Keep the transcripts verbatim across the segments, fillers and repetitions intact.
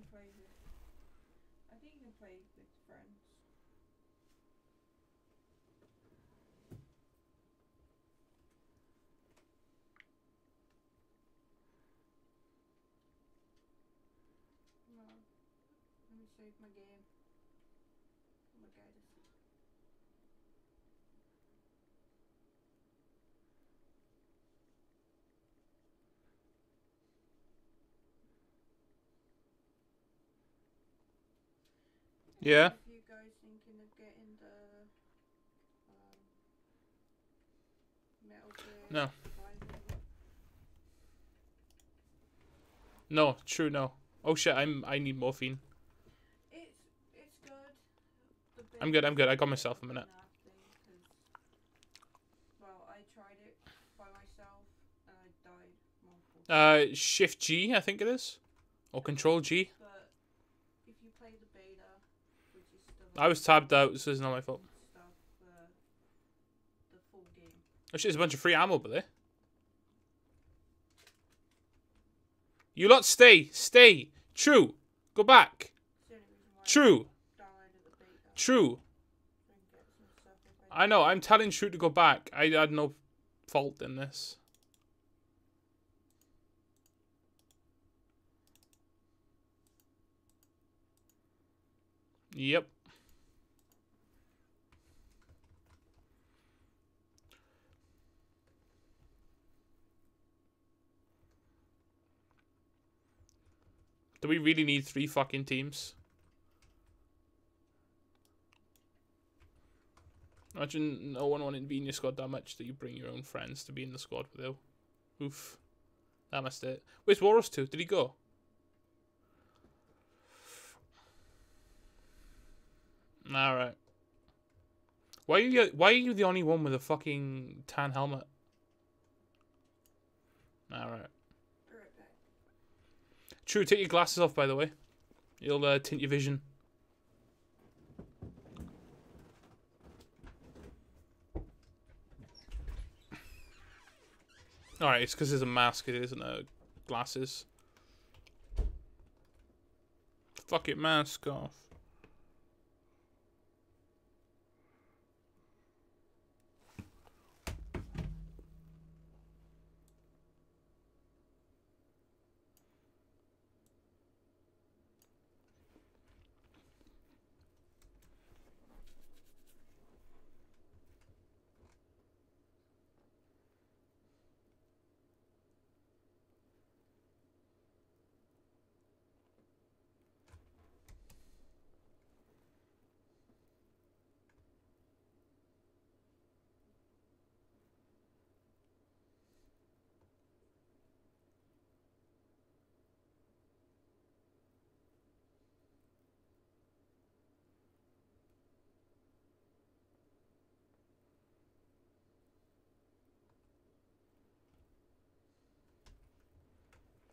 can play with. I think you can play with friends. No. Let me save my game. Oh my god. Yeah. If you guys thinking of getting the um, Metal Gear? No. No, true, no. Oh shit, I'm I need morphine. It's it's good. I'm good. I'm good. I got myself a minute. Well, I tried it by myself and I died. Uh, shift G, I think it is, or control G. I was tabbed out, so it's not my fault. Stuff, uh, the full game. Oh shit, there's a bunch of free ammo, but there. You lot stay, stay. True. Go back. True. True. I know, I'm telling True to go back. I had no fault in this. Yep. Do we really need three fucking teams? Imagine no one wanted to be in your squad that much that you bring your own friends to be in the squad with you. Oof. That must it. Where's Warros to? Did he go? Alright. Why are you why are you the only one with a fucking tan helmet? Alright. True, take your glasses off, by the way. You'll uh, tint your vision. Alright, it's because there's a mask, it isn't a glasses. Fuck it, mask off.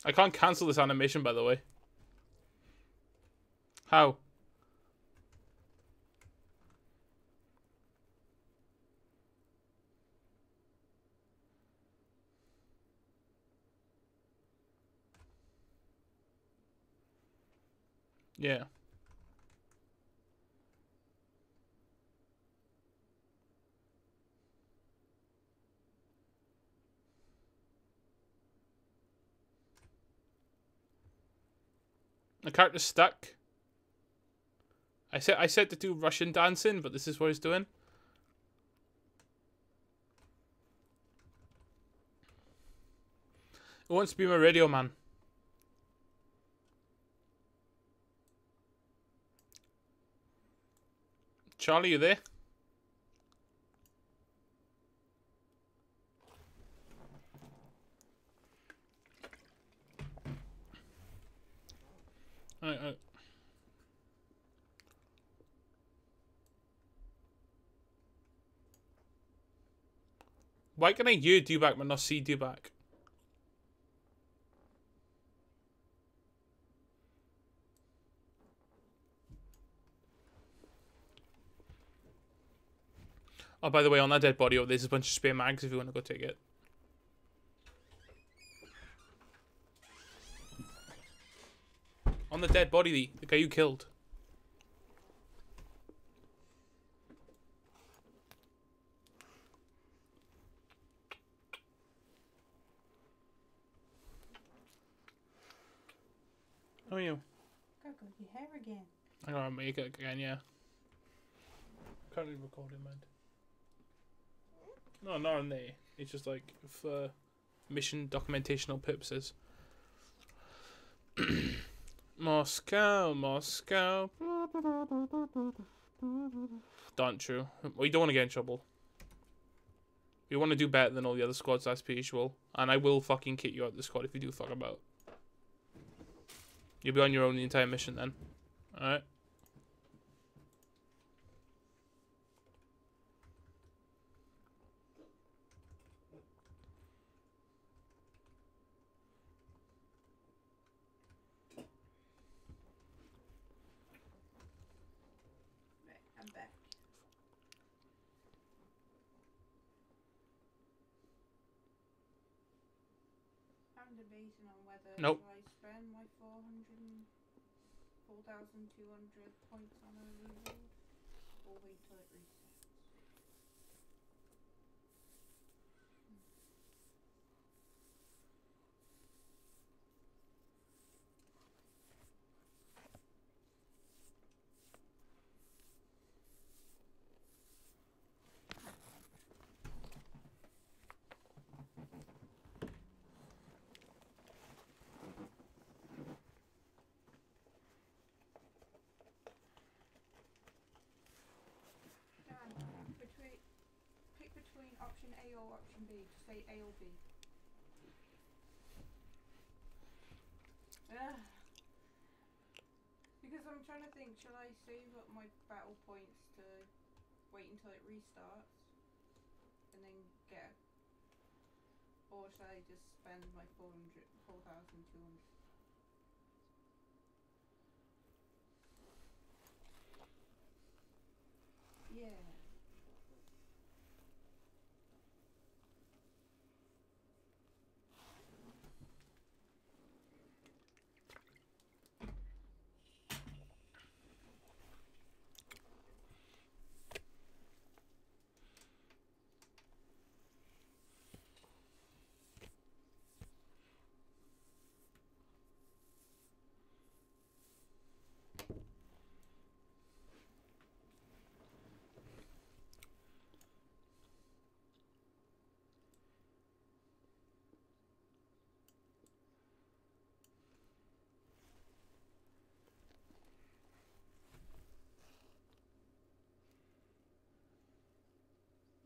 I can't cancel this animation, by the way. How? Yeah. The character's stuck. I said I said to do Russian dancing, but this is what he's doing. It wants to be my radio man. Charlie, you there? All right, all right. Why can I hear Dewback but not see Dewback? Oh, by the way, on that dead body over there's a bunch of spare mags if you want to go take it. On the dead body, the guy you killed. How are you? Got to your hair again. I gotta make it again, yeah. Currently recording, man. No, not on there. It's just like for mission documentational purposes. Moscow, Moscow. Darn true. We don't want to get in trouble. We want to do better than all the other squads as per usual. And I will fucking kick you out of the squad if you do fuck about. You'll be on your own the entire mission then. Alright. Debating on whether nope. I spend my four thousand two hundred points on a reload or wait till it option A or option B, just say A or B. Ugh. Because I'm trying to think, shall I save up my battle points to wait until it restarts and then get, or shall I just spend my four thousand two hundred? Yeah.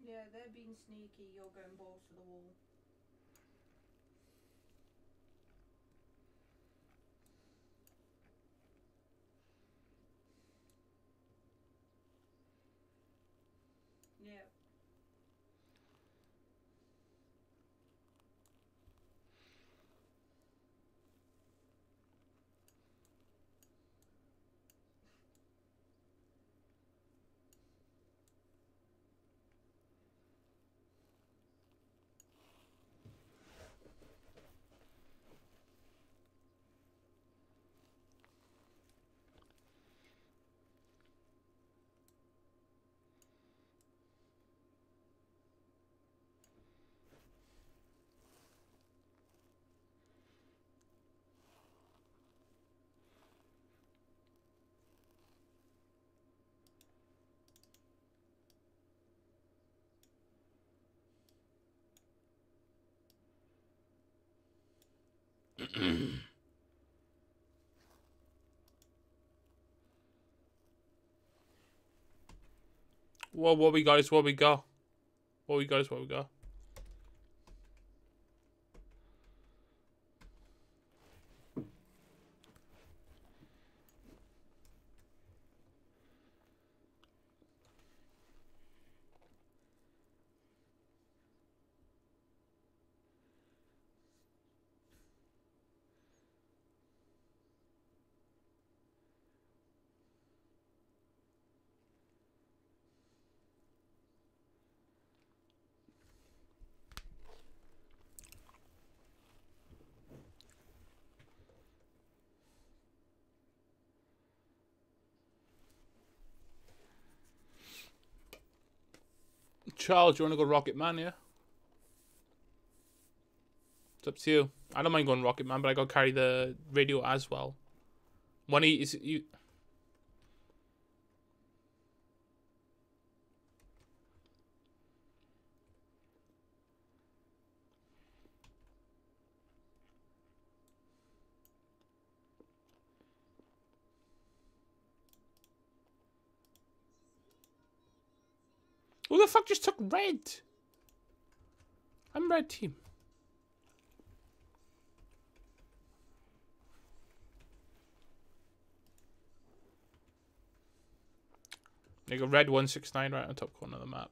Yeah, they're being sneaky, you're going balls to the wall. Yeah. Well, what we got is what we got. What we got is what we got. Charles, you want to go Rocket Man, yeah? It's up to you. I don't mind going Rocket Man, but I got to carry the radio as well. One E is you. Who the fuck just took red? I'm red team. They got red one six nine right on the top corner of the map.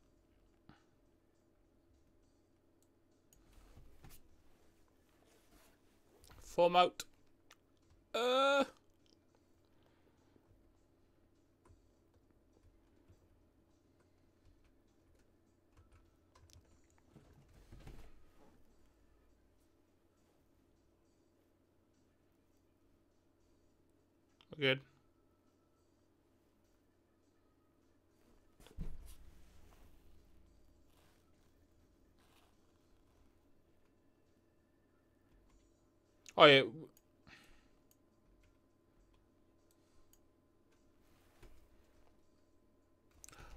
Form out. Uh. Good. Oh yeah.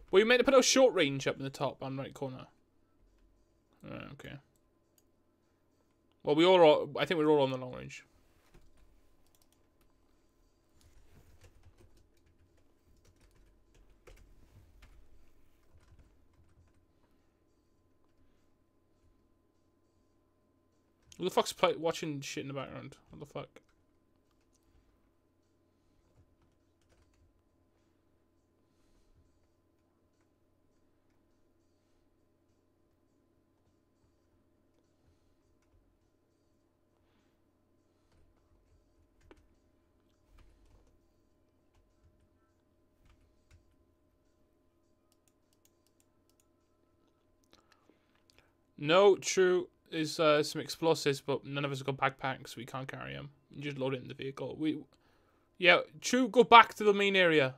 Well, you meant to put a short range up in the top and right corner. Right, okay. Well, we all are, I think we're all on the long range. Who the fuck's play watching shit in the background? What the fuck? No, true. There's uh, some explosives, but none of us got backpacks, so we can't carry them. You just load it in the vehicle. We, yeah, true. Go back to the main area.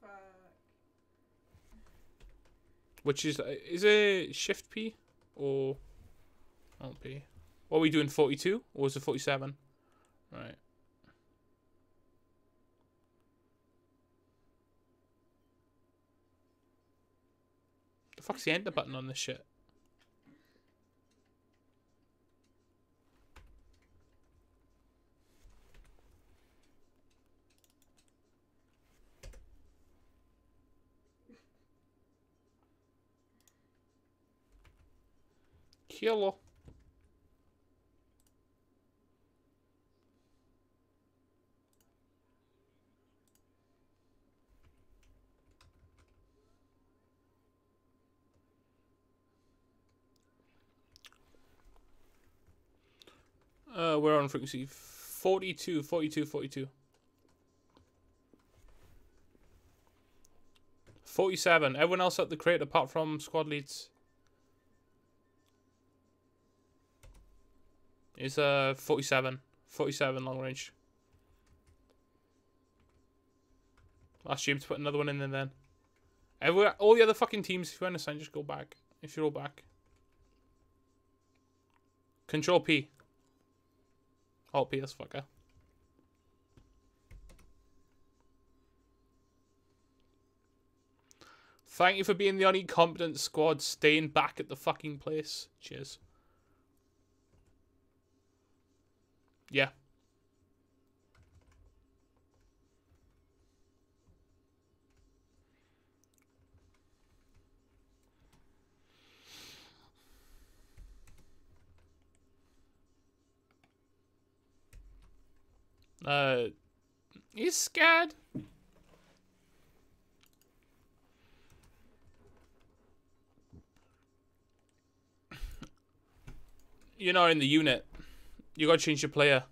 Fuck. Which is uh, is it shift P or not P? What are we doing? forty-two or is it forty-seven? Right. Fuck's the enter button on this shit? Killer. Uh, we're on frequency forty-two, forty-two, forty-two. forty-seven. Everyone else at the crate apart from squad leads. It's uh, forty-seven. forty-seven long range. Last team to put another one in there then. Everywhere, all the other fucking teams, if you understand, just go back. If you're all back. Control P. Oh, P, this fucker. Thank you for being the only competent squad staying back at the fucking place. Cheers. Yeah. Uh, he's scared. You're not in the unit. You gotta change your player.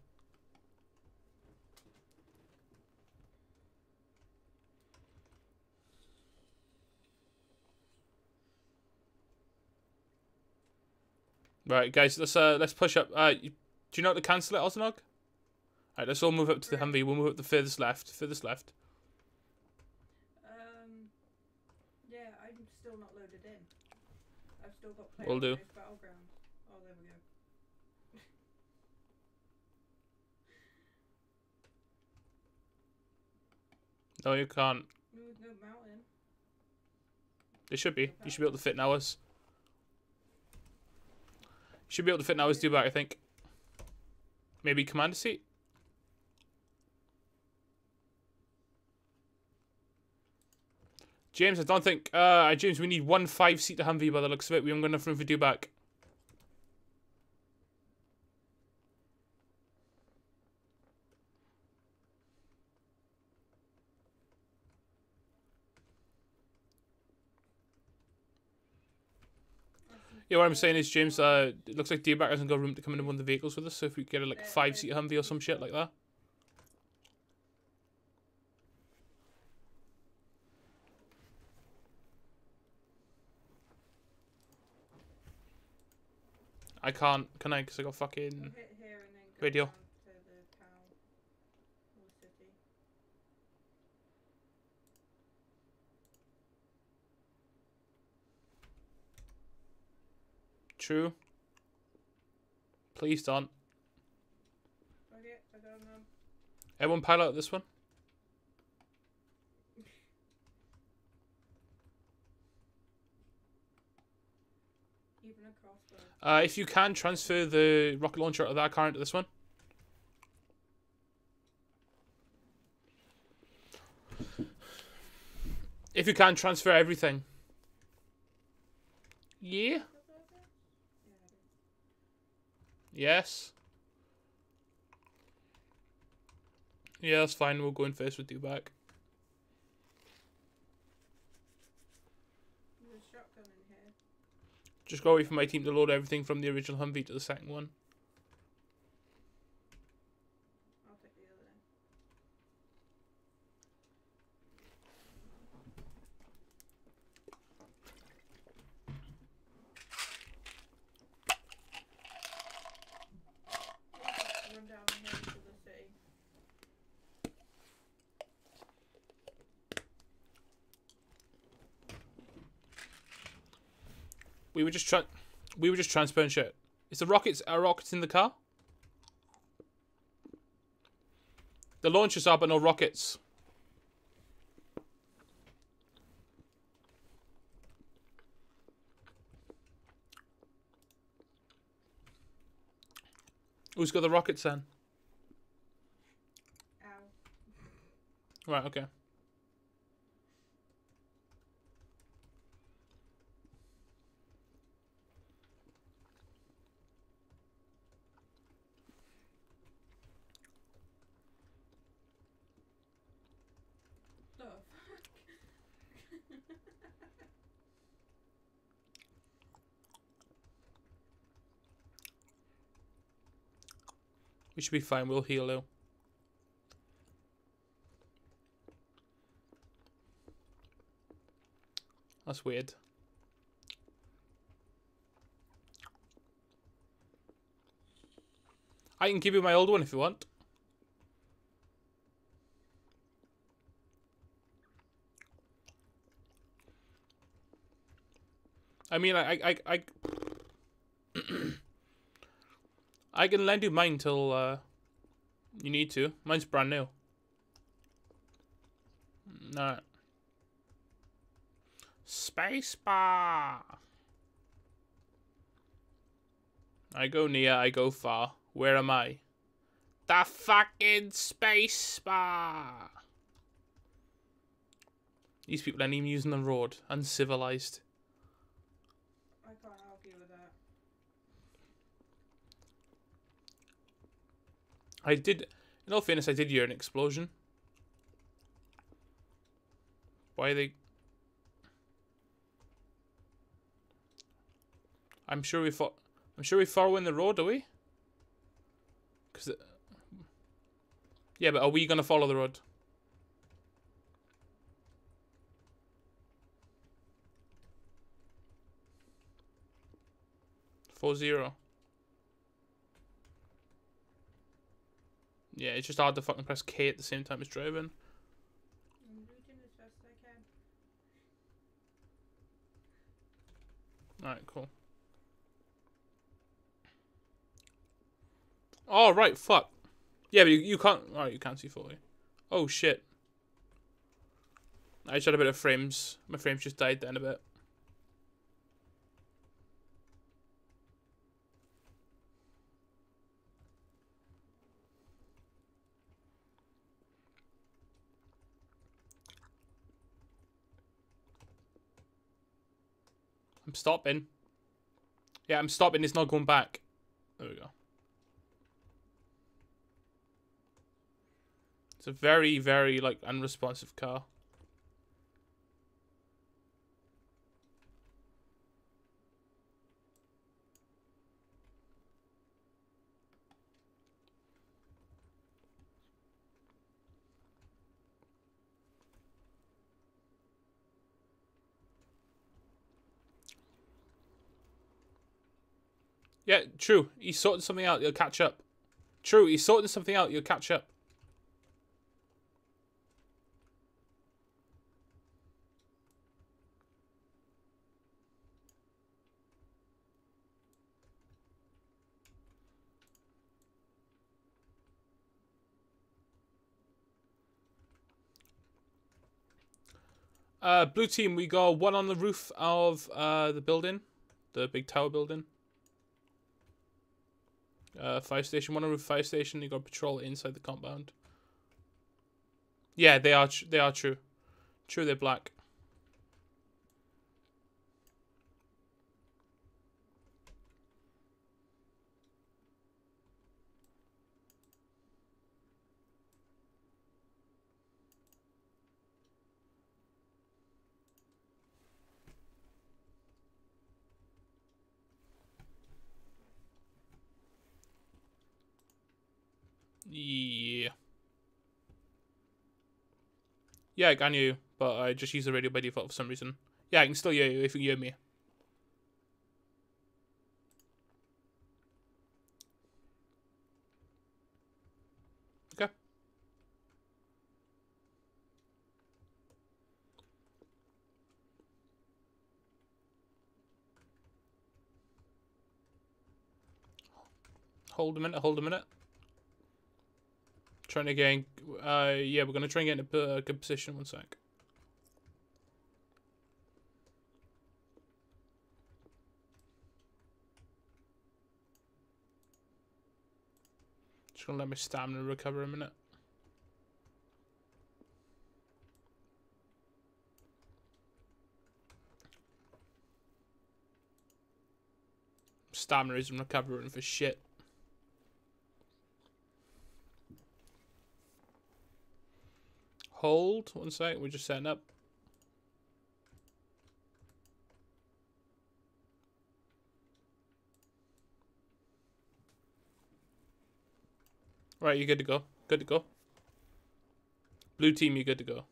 Right, guys. Let's uh, let's push up. Uh, you, do you know how to cancel it, Osnog? Alright, let's all move up to the Humvee. We'll move up the furthest left. Furthest left. still got play. Will do. Battleground. Oh, there we go. No, you can't. There's no mountain. There should be. You should be able to fit in hours. You should be able to fit in hours. Do that, I think. Maybe commander seat. James, I don't think... Uh, James, we need one five-seater Humvee by the looks of it. We haven't got enough room for do back. Yeah, what I'm saying is, James, uh, it looks like do back hasn't got room to come in one of the vehicles with us, so if we get a, like, a five-seater Humvee or some shit like that. I can't, can I? Because I got fucking hit here and then go radio. Down to the town or city. True. Please don't. Okay, I got them. Everyone pile out this one. Uh, if you can, transfer the rocket launcher out of that car into this one. If you can, transfer everything. Yeah? Yes? Yeah, that's fine. We'll go in first with you back. Just go away from my team to load everything from the original Humvee to the second one. I'll pick the other end. Run down the hill to the city. We were just tra we were just transferring shit. Is the rockets are rockets in the car? The launchers are, but no rockets. Who's got the rockets then? Ow. Right. Okay. We should be fine, we'll heal though. That's weird. I can give you my old one if you want. I mean, I... I, I, I I can lend you mine till uh, you need to. Mine's brand new. Alright. Space bar. I go near, I go far. Where am I? The fucking space bar. These people aren't even using the road. Uncivilized. I can't argue with that. I did, in all fairness, I did hear an explosion. Why are they... I'm sure we fought... I'm sure we following the road, are we? Because... The... Yeah, but are we going to follow the road? four zero. Yeah, it's just hard to fucking press K at the same time as driving. I'm looting as fast as I can. Alright, cool. Oh, right, fuck. Yeah, but you, you can't... Alright, you can't see fully. Oh, shit. I just had a bit of frames. My frames just died then a bit. I'm stopping. Yeah, I'm stopping. It's not going back. There we go. It's a very, very, like, unresponsive car. Yeah, true. He's sorting something out. You'll catch up. True. He's sorting something out. You'll catch up. Uh, blue team, we got one on the roof of uh, the building, the big tower building. Uh, fire station, one on roof fire station. You got patrol inside the compound. Yeah, they are. Tr they are true. True, they're black. Yeah. Yeah, I can hear you, but I just use the radio by default for some reason. Yeah, I can still hear you if you can hear me. Okay. Hold a minute, hold a minute. Trying to get, uh, yeah, we're going to try and get in a good position, one sec. Just going to let my stamina recover a minute. Stamina isn't recovering for shit. Hold, one sec, we're just setting up. Right, you're good to go. Good to go. Blue team, you're good to go.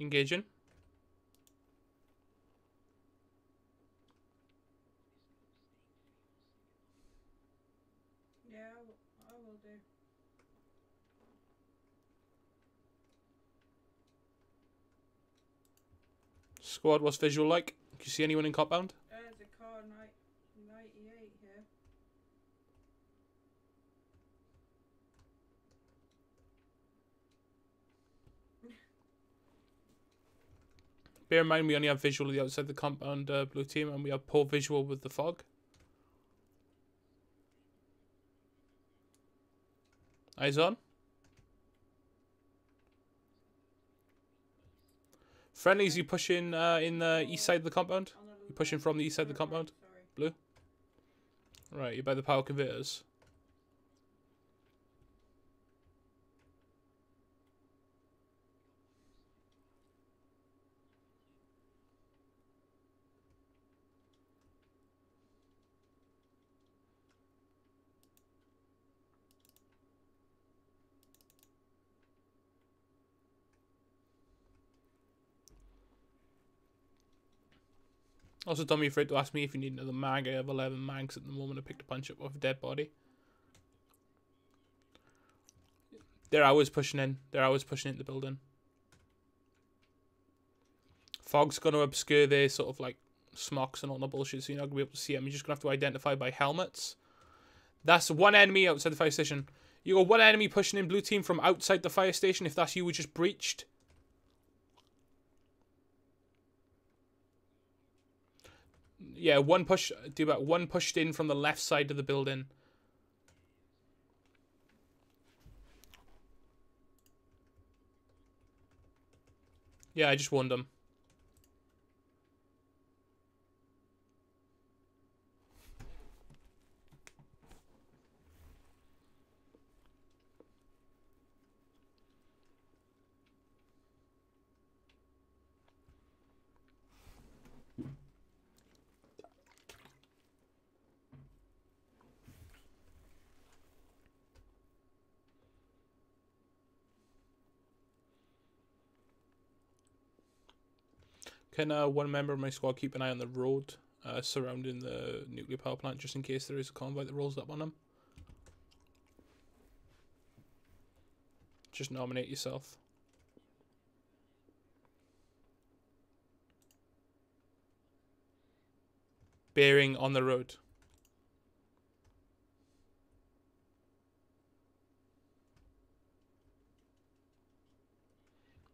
Engaging. Squad, what's visual like? Can you see anyone in compound? Uh, there's a car ninety-eight here. Bear in mind, we only have visual of the outside the compound, uh, blue team, and we have poor visual with the fog. Eyes on. Friendlies, you pushing uh, in the east side of the compound? You pushing from the east side of the compound? Blue? Right, you're by the power converters. Also, don't be afraid to ask me if you need another mag. I have eleven mags at the moment. I picked a punch up off a dead body. They're always pushing in. They're always pushing into the building. Fog's going to obscure their sort of like smocks and all that bullshit, so you're not going to be able to see them. You're just going to have to identify by helmets. That's one enemy outside the fire station. You got one enemy pushing in, blue team, from outside the fire station. If that's you, we just breached. Yeah, one push. Do about one pushed in from the left side of the building. Yeah, I just warned them. Can uh, one member of my squad keep an eye on the road uh, surrounding the nuclear power plant, just in case there is a convoy that rolls up on them? Just nominate yourself. Bearing on the road.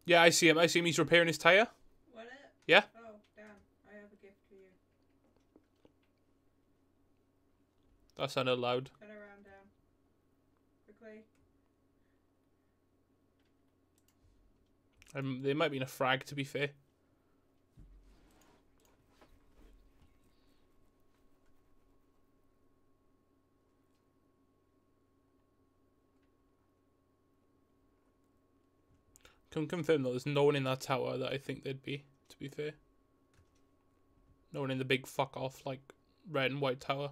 Yeah, I see him. I see him. He's repairing his tire. Yeah? Oh, damn. I have a gift for you. That sounded loud. Turn around, down. Quickly. Um, they might be in a frag, to be fair. Can confirm, though, there's no one in that tower that I think they'd be. To be fair, no one in the big fuck off like red and white tower.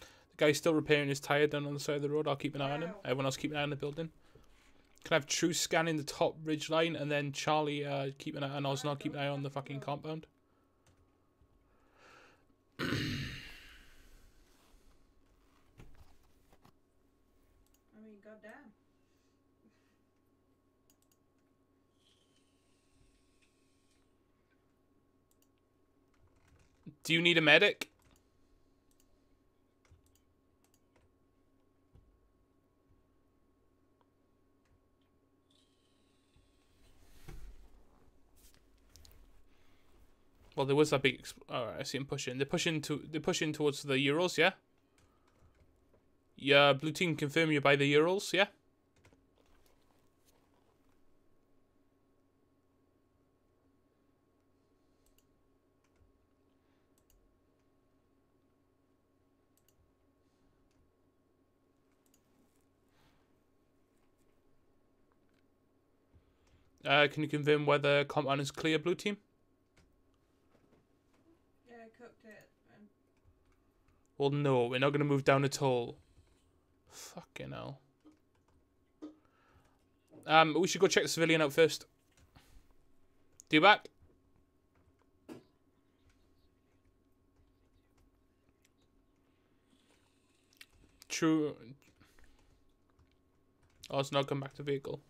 The guy's still repairing his tire down on the side of the road. I'll keep an eye wow. on him. Everyone else keep an eye on the building. Can I have True scanning the top ridge line, and then Charlie uh, keep an eye on Oz, and I'll keep an eye on the fucking compound. Do you need a medic? Well, there was that big. All right, I see them pushing. They're pushing to. They're pushing towards the Urals. Yeah. Yeah. Blue team, confirm you're by the Urals. Yeah. Uh, can you confirm whether compound is clear, blue team? Yeah, I cooked it. Man. Well, no, we're not going to move down at all. Fucking hell. Um, we should go check the civilian out first. Do you back? True. Oh, it's not come back to vehicle.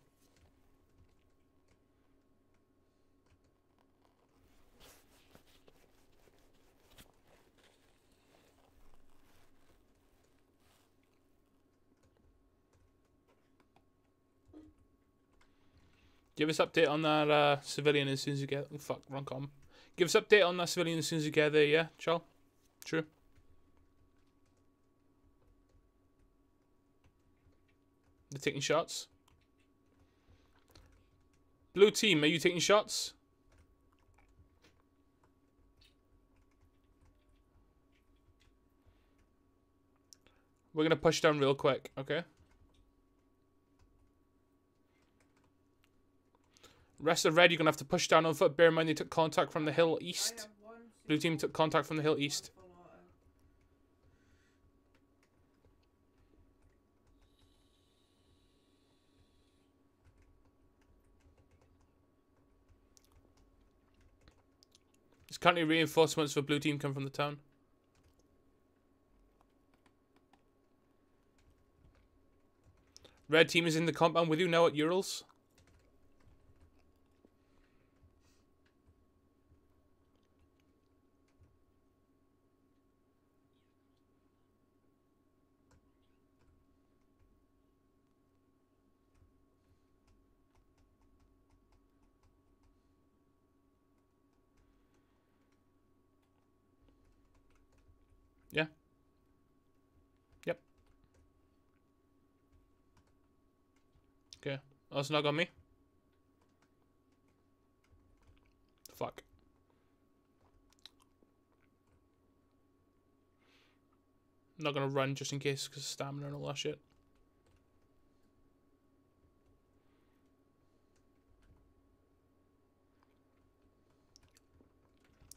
Give us update on that uh, civilian as soon as you get... Oh, fuck, wrong com. Give us update on that civilian as soon as you get there, yeah, Chal? True. They're taking shots. Blue team, are you taking shots? We're going to push down real quick, okay? Rest of red, you're going to have to push down on foot. Bear in mind, they took contact from the hill east. Blue team took contact from the hill east. There's currently reinforcements for blue team come from the town. Red team is in the compound with you now at Urals. Yeah. Yep. Okay. I'll snug on me. Fuck. I'm not gonna run just in case because of stamina and all that shit.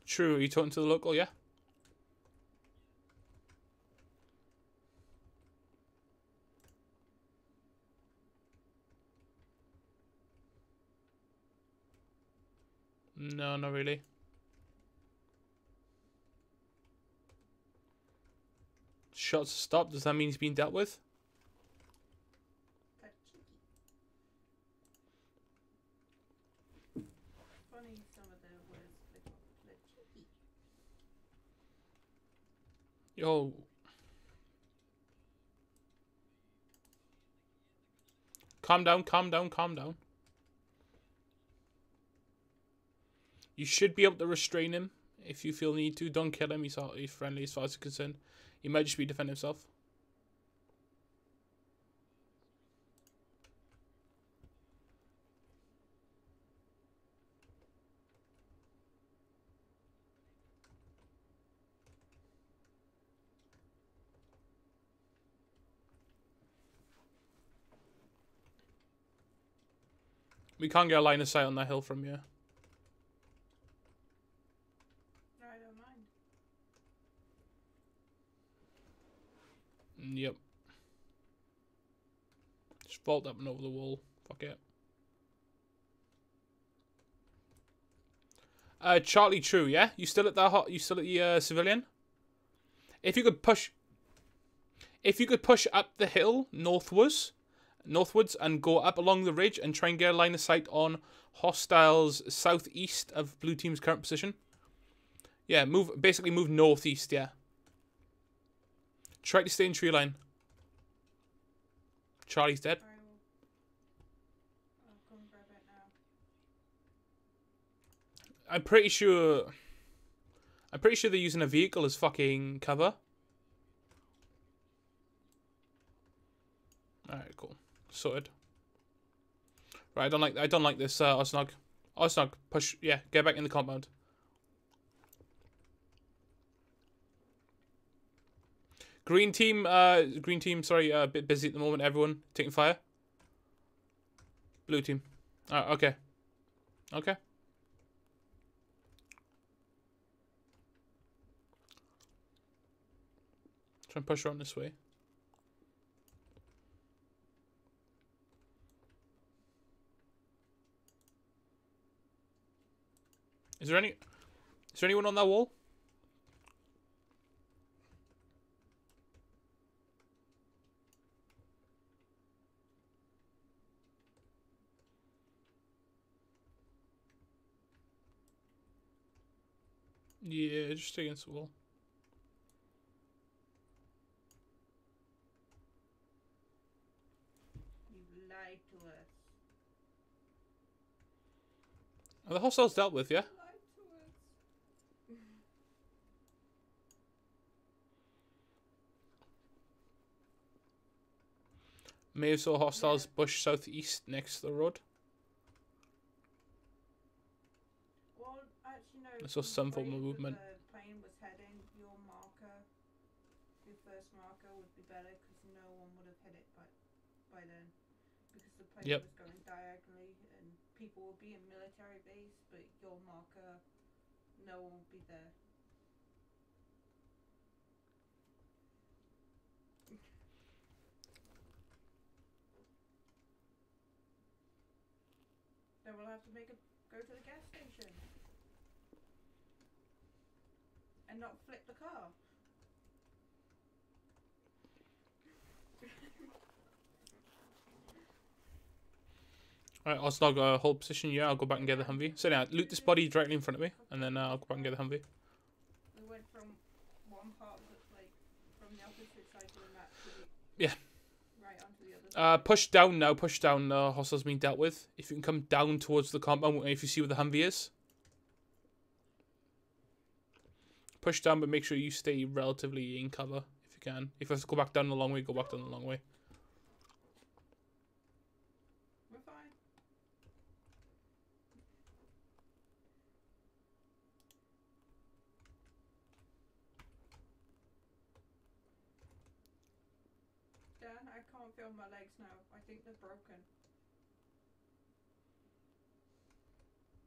True, are you talking to the local? Yeah. No, not really. Shots stopped. Does that mean he's being dealt with? Yo. Calm down, calm down, calm down. You should be able to restrain him if you feel need to. Don't kill him. He's, he's friendly as far as you're concerned. He might just be defending himself. We can't get a line of sight on that hill from here. Yep. Just vault up and over the wall. Fuck it. Uh, Charlie, True, yeah. You still at that hot? You still at the uh, civilian? If you could push, if you could push up the hill northwards, northwards, and go up along the ridge and try and get a line of sight on hostiles southeast of blue team's current position. Yeah, move. Basically, move northeast. Yeah. Try to stay in tree line. Charlie's dead. I'll come grab it now. I'm pretty sure. I'm pretty sure they're using a vehicle as fucking cover. Alright, cool. Sorted. Right, I don't like. I don't like this. Uh, Osnog. Osnog, push. Yeah, get back in the compound. Green team, uh, green team, sorry, uh, a bit busy at the moment, everyone. Taking fire. Blue team. Uh, okay. Okay. Try and push her on this way. Is there any... Is there anyone on that wall? Yeah, just against the wall. You lied to us. Are the hostiles dealt with, yeah? You lied to us. May have saw hostiles yeah. Bush southeast next to the road. I saw some form of movement. The plane was heading, your marker, your first marker would be better because no one would have hit it by, by then. Because the plane yep. was going diagonally and people would be in military base, but your marker, no one would be there. Then we'll have to make a go to the gas station. And not flip the car. Alright, Ozlog, uh, hold position. Yeah, I'll go back and get the Humvee. So now, loot this body directly in front of me, and then uh, I'll go back and get the Humvee. We went from one part of the, like, from the opposite side of the map to the... Yeah. Right onto the other side. Uh, push down now. Push down. Uh, hostiles being dealt with. If you can come down towards the compound, if you see where the Humvee is. Push down, but make sure you stay relatively in cover if you can. If you have to go back down the long way, go back down the long way. Feel my legs now. I think they're broken.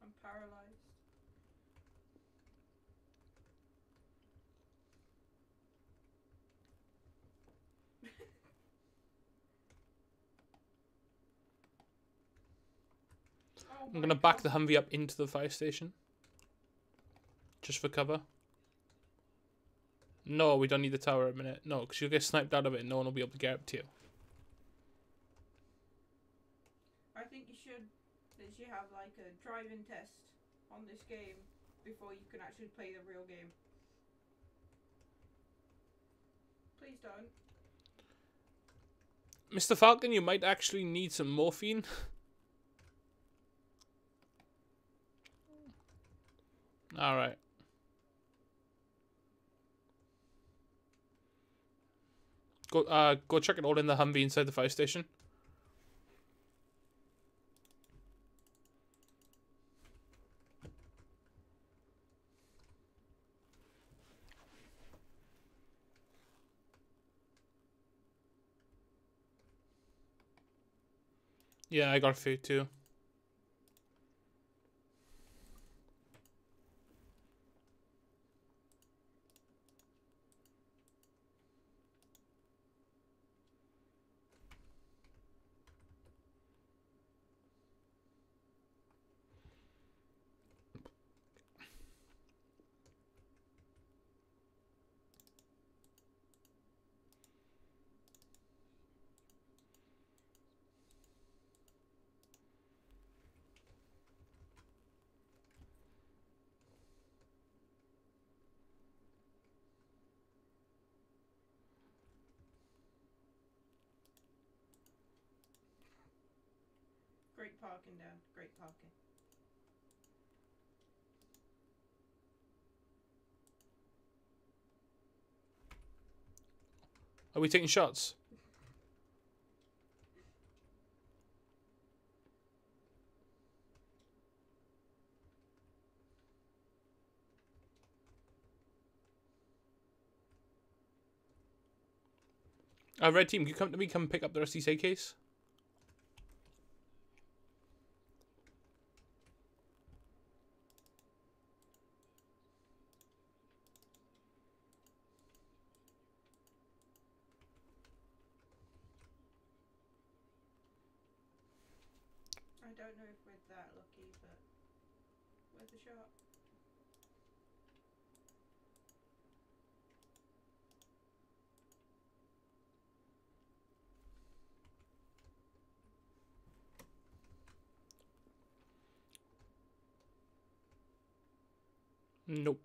I'm paralyzed. Oh, I'm gonna back God. the Humvee up into the fire station. Just for cover. No, we don't need the tower at a minute. No, because you'll get sniped out of it and no one will be able to get up to you. You have like a driving test on this game before you can actually play the real game. Please don't. Mister Falcon, you might actually need some morphine. Alright. Go uh go check it all in the Humvee inside the fire station. Yeah, I got food too. Great parking down. Great parking. Are we taking shots? uh, Red Team, can you come to me? Come pick up the rest of these A Ks. Shot. Nope.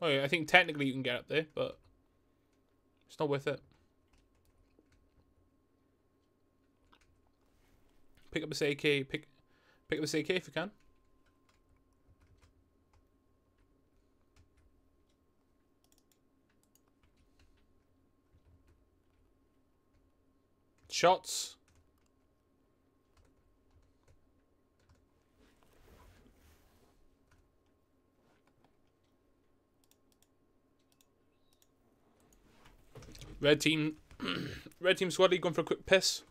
Oh yeah, I think technically you can get up there, but it's not worth it. Pick up this A K. Pick, pick up this A K if you can. Shots. Red team, red team squad, are you going for a quick piss?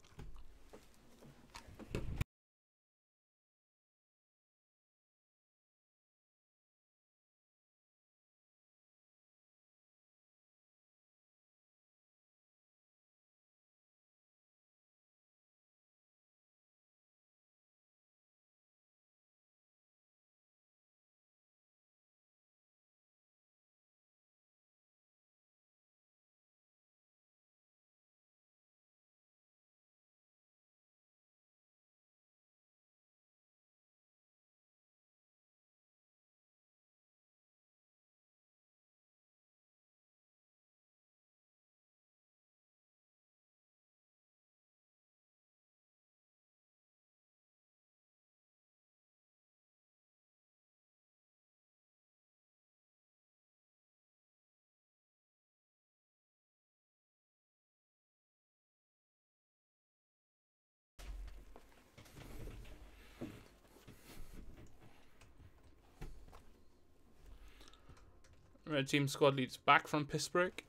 Red team squad leads back from piss break.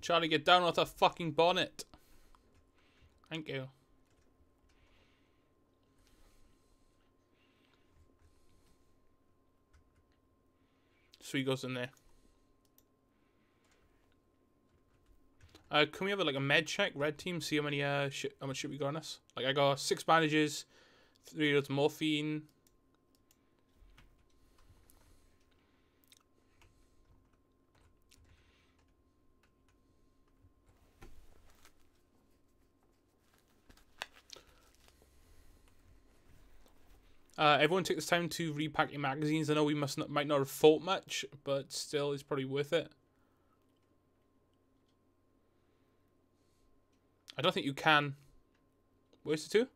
Charlie, get down with a fucking bonnet. Thank you. Three goes in there. Uh, can we have a, like a med check? Red team, see how many uh sh how much shit we got on us. Like I got six bandages, three loads of morphine. Uh, everyone take this time to repack your magazines. I know we must not, might not have fought much, but still it's probably worth it. I don't think you can. Where's the two?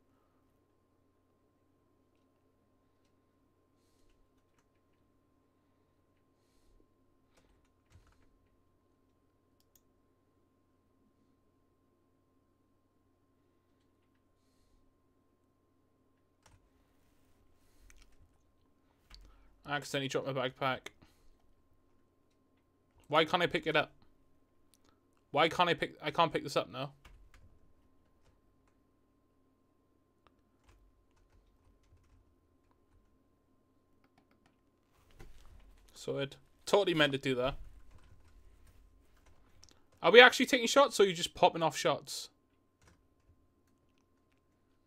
I accidentally dropped my backpack. Why can't I pick it up? Why can't I pick... I can't pick this up now. So it totally meant to do that. Are we actually taking shots or are you just popping off shots?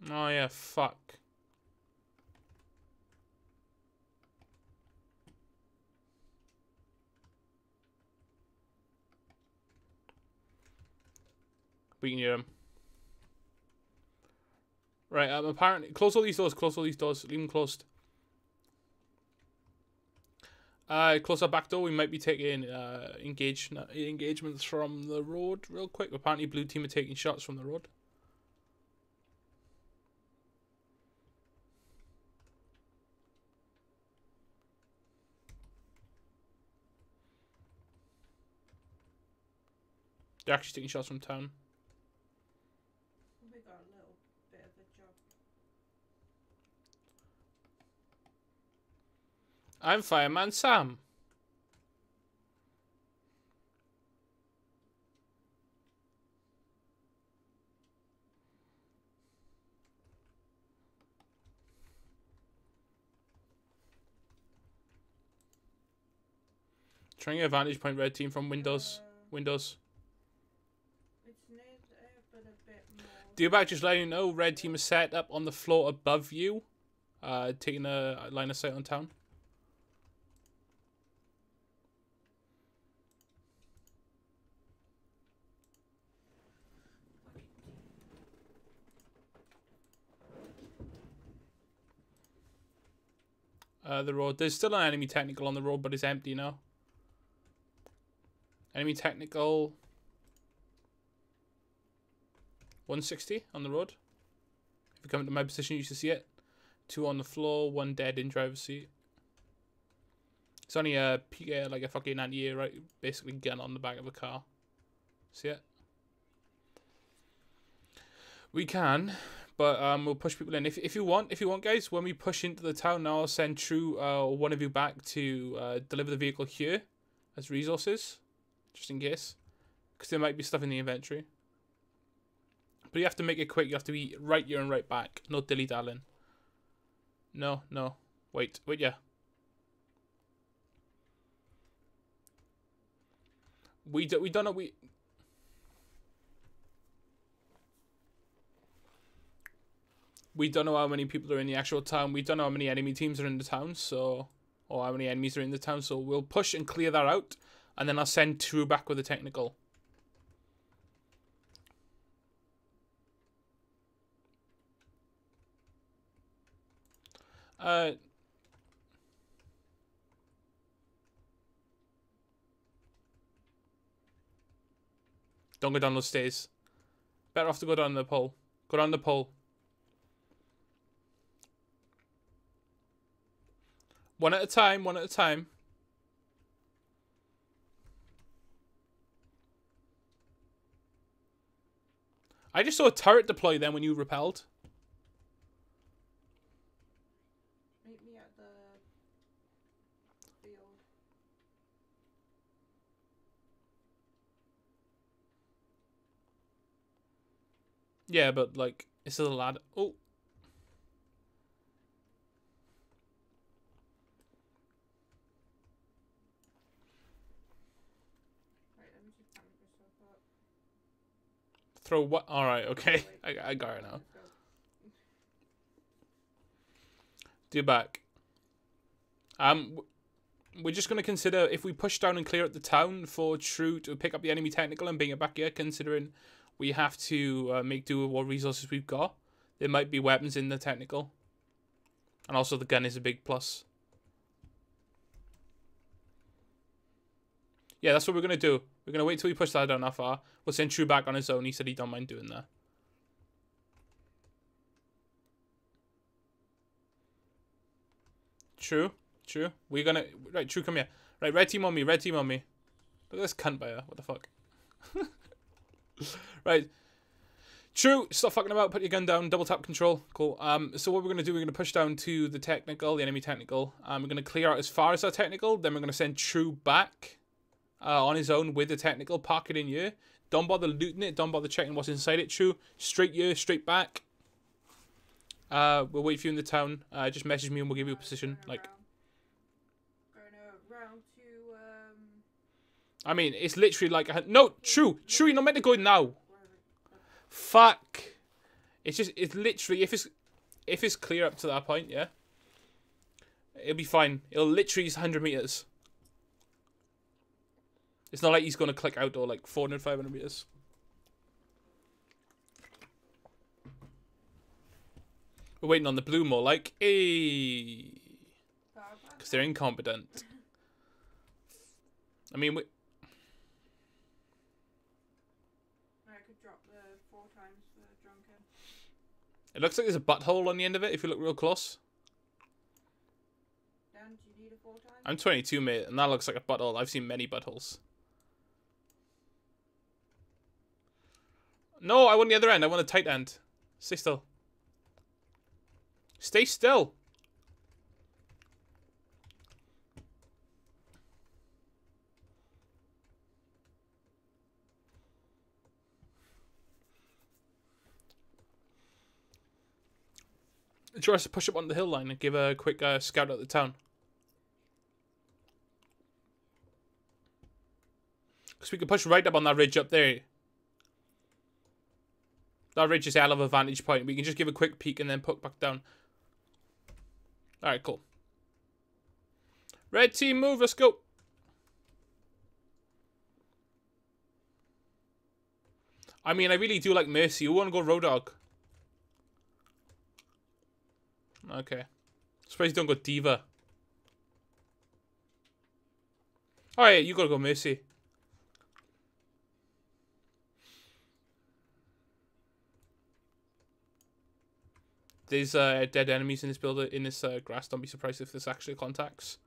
Oh yeah, fuck. We can hear him. Right, um, apparently... Close all these doors, close all these doors. Leave them closed. Uh, close our back door. We might be taking uh, engage engagements from the road real quick. Apparently, blue team are taking shots from the road. They're actually taking shots from town. I'm Fireman Sam. Trying to get a vantage point, red team, from windows. Uh, windows. It's near there, but a bit more. Do you about just letting you know, red team is set up on the floor above you, uh, taking a line of sight on town. Uh, the road. There's still an enemy technical on the road, but it's empty now. Enemy technical one sixty on the road. If you come to my position, you should see it. Two on the floor, one dead in driver's seat. It's only a P K, like a fucking anti-air, right? Basically, gun on the back of a car. See it? We can. But um, we'll push people in. If, if you want, if you want, guys, when we push into the town now, I'll send True uh, or one of you back to uh, deliver the vehicle here as resources, just in case. Because there might be stuff in the inventory. But you have to make it quick. You have to be right here and right back. No dilly-dallying. No, no. Wait, wait, yeah. We, do, we don't know... We... We don't know how many people are in the actual town. We don't know how many enemy teams are in the town, so... Or how many enemies are in the town, so we'll push and clear that out. And then I'll send True back with a technical. Uh... Don't go down those stairs. Better off to go down the pole. Go down the pole. One at a time, one at a time. I just saw a turret deploy then when you repelled. Meet me at the field. Yeah, but like it's a ladder. Oh. Throw what? All right, okay. I, I got it now. Do back. Um, we're just gonna consider if we push down and clear out the town for True to pick up the enemy technical and bring it back here. Considering we have to uh, make do with what resources we've got, there might be weapons in the technical, and also the gun is a big plus. Yeah, that's what we're gonna do. We're gonna wait till we push that down that far. We'll send True back on his own. He said he don't mind doing that. True, True. We're gonna right. True, come here. Right, red team on me. Red team on me. Look at this cunt by her. What the fuck? Right. True, stop fucking about. Put your gun down. Double tap control. Cool. Um. So what we're gonna do? We're gonna push down to the technical, the enemy technical. Um. We're gonna clear out as far as our technical. Then we're gonna send True back. Uh, on his own with the technical, park it in here. Don't bother looting it. Don't bother checking what's inside it. True, straight here, straight back. Uh, we'll wait for you in the town. Uh, just message me and we'll give you a position. Going like, around. Going around to, um... I mean, it's literally like a... no. True, True. You're not meant to go now. Fuck. It's just, it's literally if it's if it's clear up to that point, yeah, it'll be fine. It'll literally is one hundred meters. It's not like he's going to click out or like four hundred, five hundred meters. We're waiting on the blue more like, hey. Because they're incompetent. I mean, we... I could drop the four times for the drunken. It looks like there's a butthole on the end of it if you look real close. Dan, do you need a four times? I'm twenty-two, mate, and that looks like a butthole. I've seen many buttholes. No, I want the other end. I want a tight end. Stay still. Stay still. Try to push up on the hill line and give a quick uh, scout out the town. Because we can push right up on that ridge up there. That ridge is out of a vantage point. We can just give a quick peek and then poke back down. Alright, cool. Red team, move. Let's go. I mean, I really do like Mercy. We want to go Road Dog. Okay. Surprised you don't go Diva. Alright, you gotta go Mercy. There's uh, dead enemies in this builder, in this uh, grass. Don't be surprised if there's actually contacts.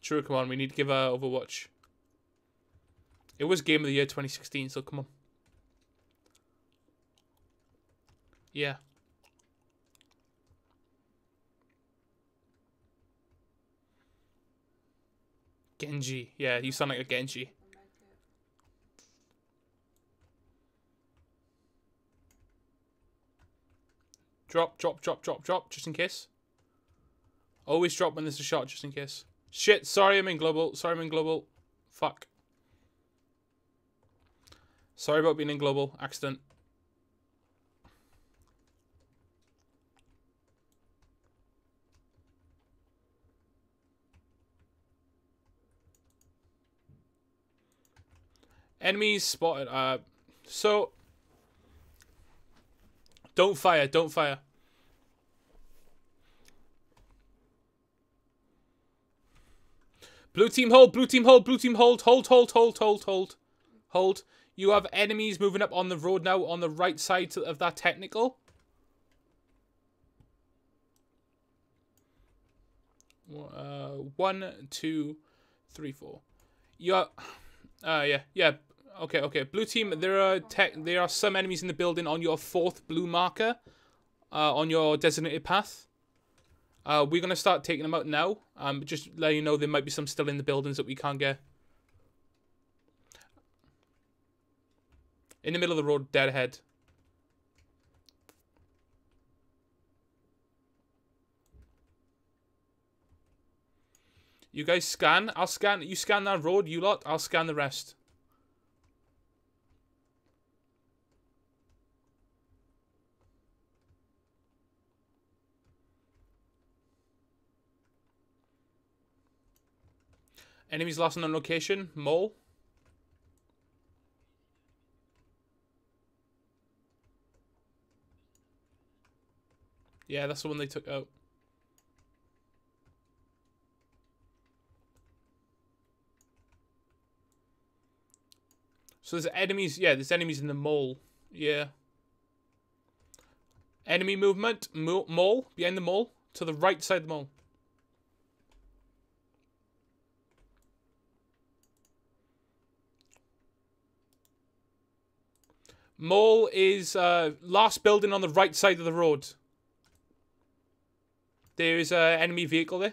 True, come on. We need to give uh, Overwatch. It was Game of the Year twenty sixteen, so come on. Yeah. Genji. Yeah, you sound like a Genji. Drop, drop, drop, drop, drop, just in case. Always drop when there's a shot, just in case. Shit, sorry I'm in global. Sorry I'm in global. Fuck. Sorry about being in global. Accident. Enemies spotted. Uh, so... Don't fire, don't fire. Blue team hold, blue team hold, blue team hold, hold, hold, hold, hold, hold. Hold. You have enemies moving up on the road now on the right side of that technical. uh, one, two, three, four. Yeah, uh, yeah, yeah. Okay, okay. Blue team, there are tech, there are some enemies in the building on your fourth blue marker, uh, on your designated path. Uh, we're gonna start taking them out now. Um, just let you know there might be some still in the buildings that we can't get. In the middle of the road, dead ahead. You guys scan. I'll scan. You scan that road, you lot. I'll scan the rest. Enemies lost on the location. Mole. Yeah, that's the one they took out. So there's enemies. Yeah, there's enemies in the mole. Yeah. Enemy movement. Mo mole. Behind the mole. To the right side of the mole. Mole is uh, last building on the right side of the road. There is an enemy vehicle there.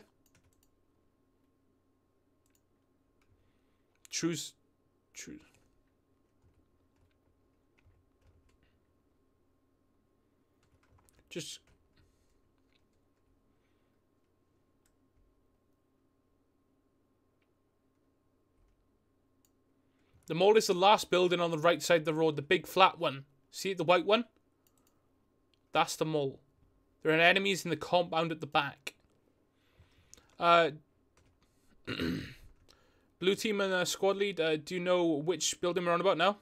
Choose. Choose. Just. The mall is the last building on the right side of the road. The big flat one. See the white one? That's the mall. There are enemies in the compound at the back. Uh, Blue team and uh, squad lead, uh, do you know which building we're on about now?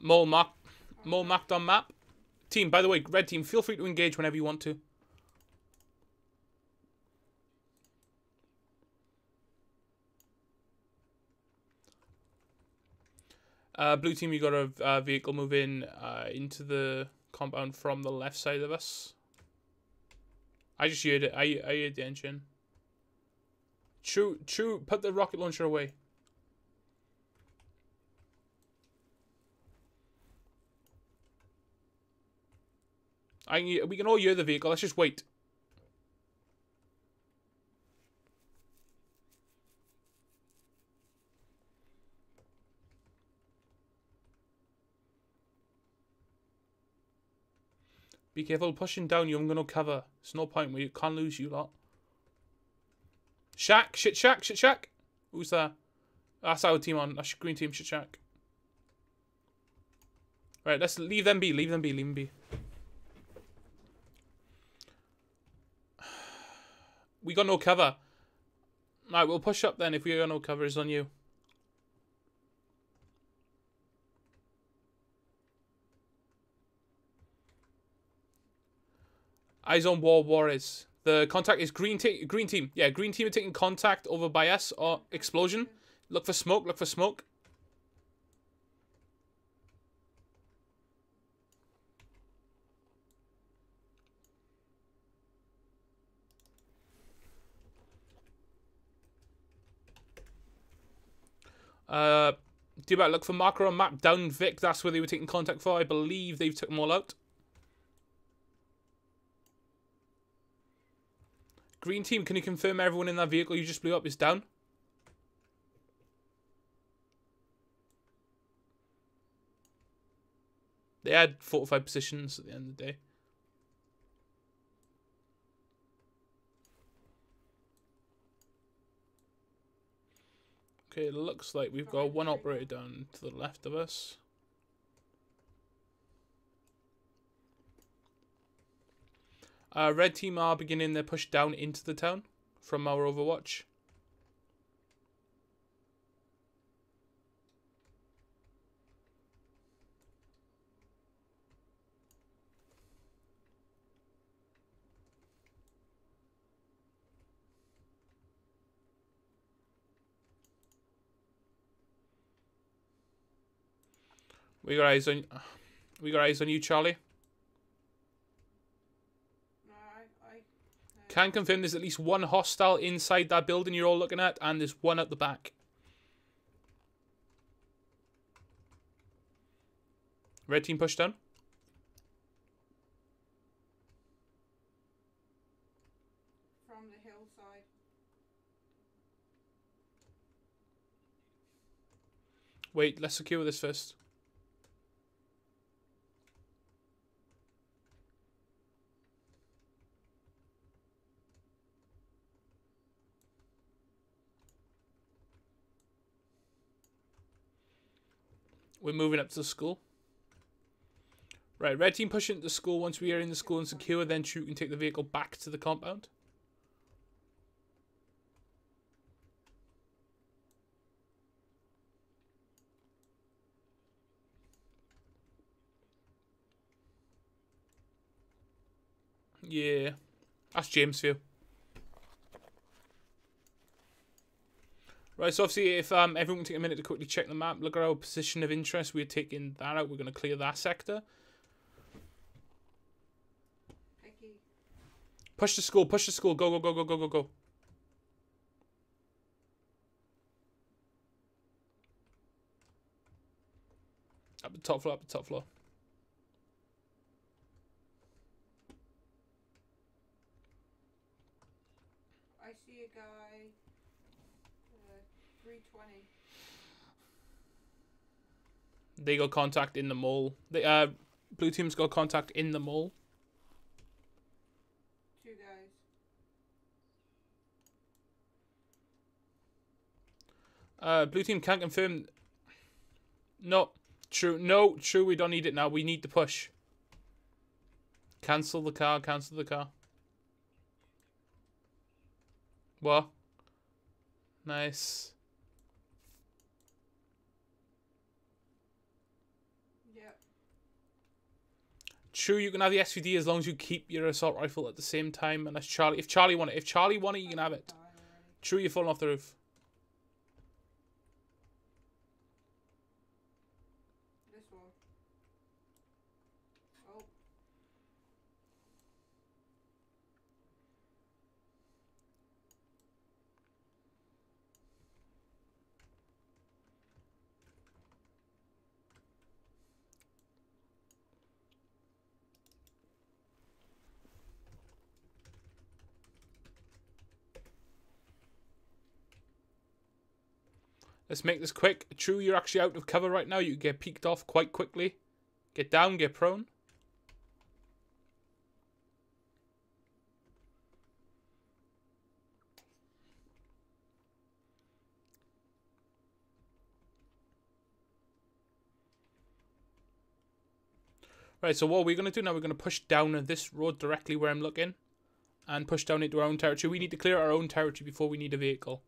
Mole mark, mole marked on map. Team, by the way, red team, feel free to engage whenever you want to. Uh, blue team, you got a uh, vehicle moving uh, into the compound from the left side of us. I just heard it. I I heard the engine. True, true. Put the rocket launcher away. I can, we can all hear the vehicle. Let's just wait. Be careful pushing down. You're gonna cover. It's no point where you can't lose you lot. Shack, shit, shack, shit, shack. Who's that? That's our team on. That's green team, shit, shack. Right, let's leave them be. Leave them be. Leave them be. We got no cover. Alright, we'll push up then if we got no cover. It's on you. Eyes on wall, warriors. The contact is green, green team. Yeah, green team are taking contact over by us or explosion. Look for smoke, look for smoke. Uh, do about look for marker on map down Vic. That's where they were taking contact for. I believe they've took them all out. Green team, can you confirm everyone in that vehicle you just blew up is down? They had fortified positions at the end of the day. It looks like we've got one operator down to the left of us. Uh, red team are beginning their push down into the town from our overwatch. We got eyes on. We got eyes on you, Charlie. No, I, I, I... Can confirm there's at least one hostile inside that building you're all looking at, and there's one at the back. Red team push down. From the hillside. Wait, let's secure this first. We're moving up to the school. Right, red team push into the school. Once we are in the school and secure, then True can take the vehicle back to the compound. Yeah, that's James' view. Right, so obviously if um, everyone can take a minute to quickly check the map, look at our position of interest, we're taking that out, we're going to clear that sector. Push the school, push the school, go, go, go, go, go, go, go. Up the top floor, up the top floor. I see a guy... three twenty. They got contact in the mall. They, uh, blue team's got contact in the mall. Two guys. Uh, blue team can't confirm. No, true. No, true. We don't need it now. We need the push. Cancel the car. Cancel the car. What? Nice. True, you can have the S V D as long as you keep your assault rifle at the same time. And that's Charlie. If Charlie won it, if Charlie won it, you can have it. True, you're falling off the roof. This one. Oh. Let's make this quick. True, you're actually out of cover right now. You get peeked off quite quickly. Get down, get prone. Right, so what we're going to do now, we're going to push down this road directly where I'm looking. And push down into our own territory. We need to clear our own territory before we need a vehicle.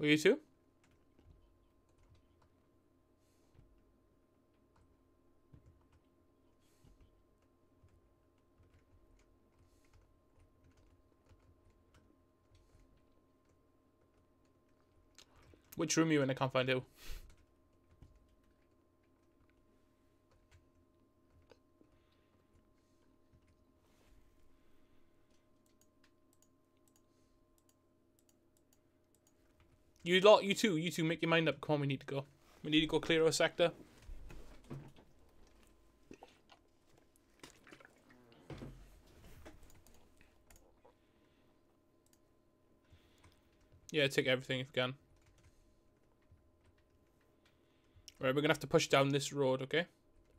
Were you two? Which room are you in? I can't find you. You lot, you two, you two, make your mind up. Come on, we need to go. We need to go clear our sector. Yeah, take everything if you can. Right, we're gonna have to push down this road, okay?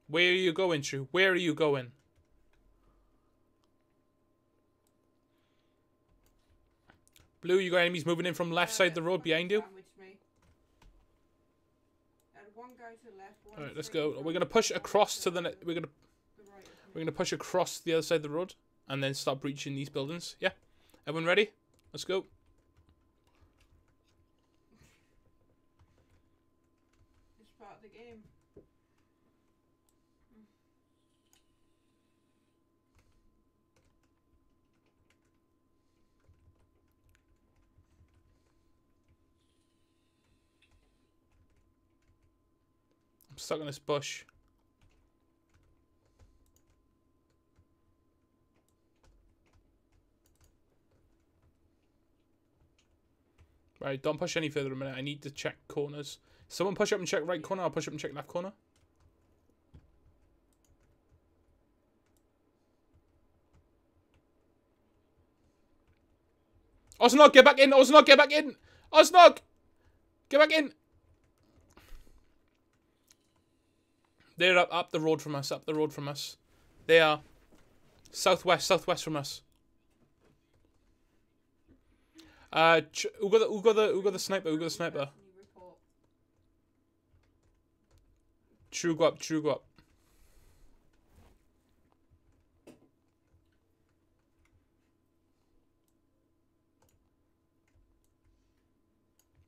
Where are you going, True? Where are you going? Blue, you got enemies moving in from left uh, side of the road behind you. Alright, let's go. We're gonna push across to the. We're gonna. We're gonna push across the other side of the road and then start breaching these buildings. Yeah, everyone ready? Let's go. It's part of the game. stuck in this bush. Right, don't push any further a minute. I need to check corners. Someone push up and check right corner. I'll push up and check left corner. Osnog, get back in! Osnog, get back in! Osnog! Get back in! They're up, up the road from us. Up the road from us. They are southwest, southwest from us. Uh, who got the who got the who got the sniper? Who got the sniper? True, go up. True, go up.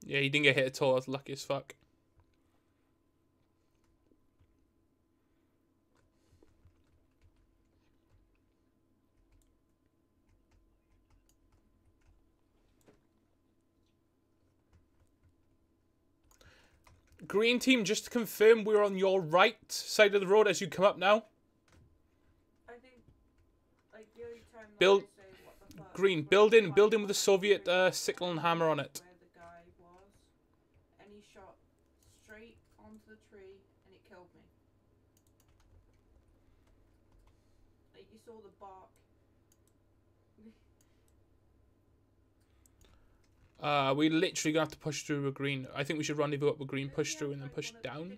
Yeah, he didn't get hit at all. I was lucky as fuck. Green team, just to confirm, we're on your right side of the road as you come up now. I think, like, the only time build, say, what the fuck? Green, building, building with a Soviet uh, sickle and hammer on it. Where the guy was, and he shot straight onto the tree, and it killed me. Like, you saw the bark. Uh, we literally gonna have to push through with green. I think we should rendezvous up with green, push through, and then push down.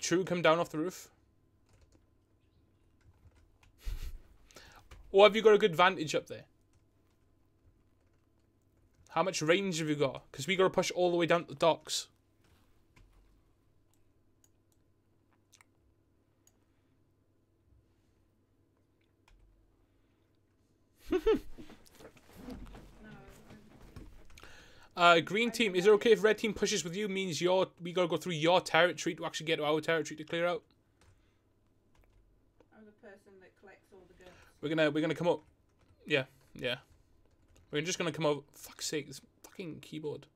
True, come down off the roof. Or have you got a good vantage up there? How much range have you got? Because we gotta push all the way down to the docks. Uh, green team, is it okay if red team pushes with you? Means your we gotta go through your territory to actually get to our territory to clear out. I'm the person that collects all the guns. We're gonna we're gonna come up. Yeah, yeah. We're just gonna come over. Fuck's sake, this fucking keyboard.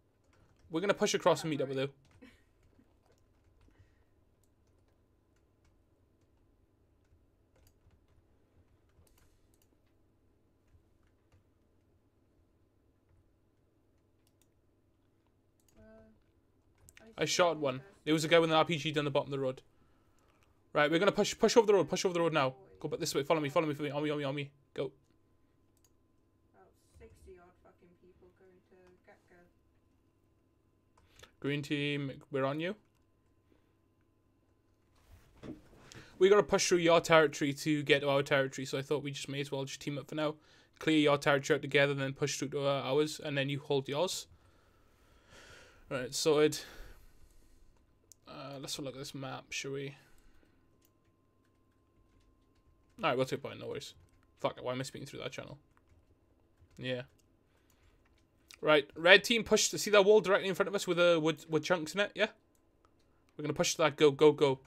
We're gonna push across and meet up with you. I shot one. There was a guy with an R P G down the bottom of the road. Right, we're gonna push push over the road, push over the road now. Go back this way, follow me, follow me, follow me, on me, on me, on me. Go. About sixty odd fucking people going to Gatka. Green team, we're on you. We gotta push through your territory to get to our territory, so I thought we just may as well just team up for now. Clear your territory out together, and then push through to ours, and then you hold yours. Right, sorted. Uh, let's have a look at this map, shall we? Alright, we'll take by no worries. Fuck, why am I speaking through that channel? Yeah. Right, red team push to see that wall directly in front of us with a uh, wood wood chunks in it, yeah? We're gonna push to that, go, go, go.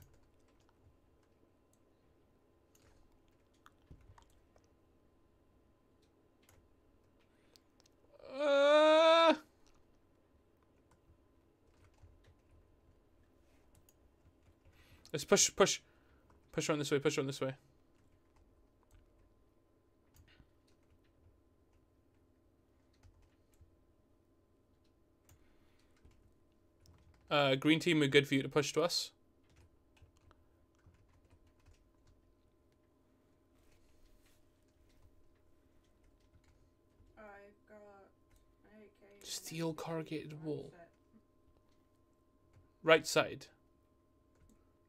Let's push, push, push around this way, push around this way. Uh, green team, we're good for you to push to us. I've got okay. Steel corrugated wall. Right side.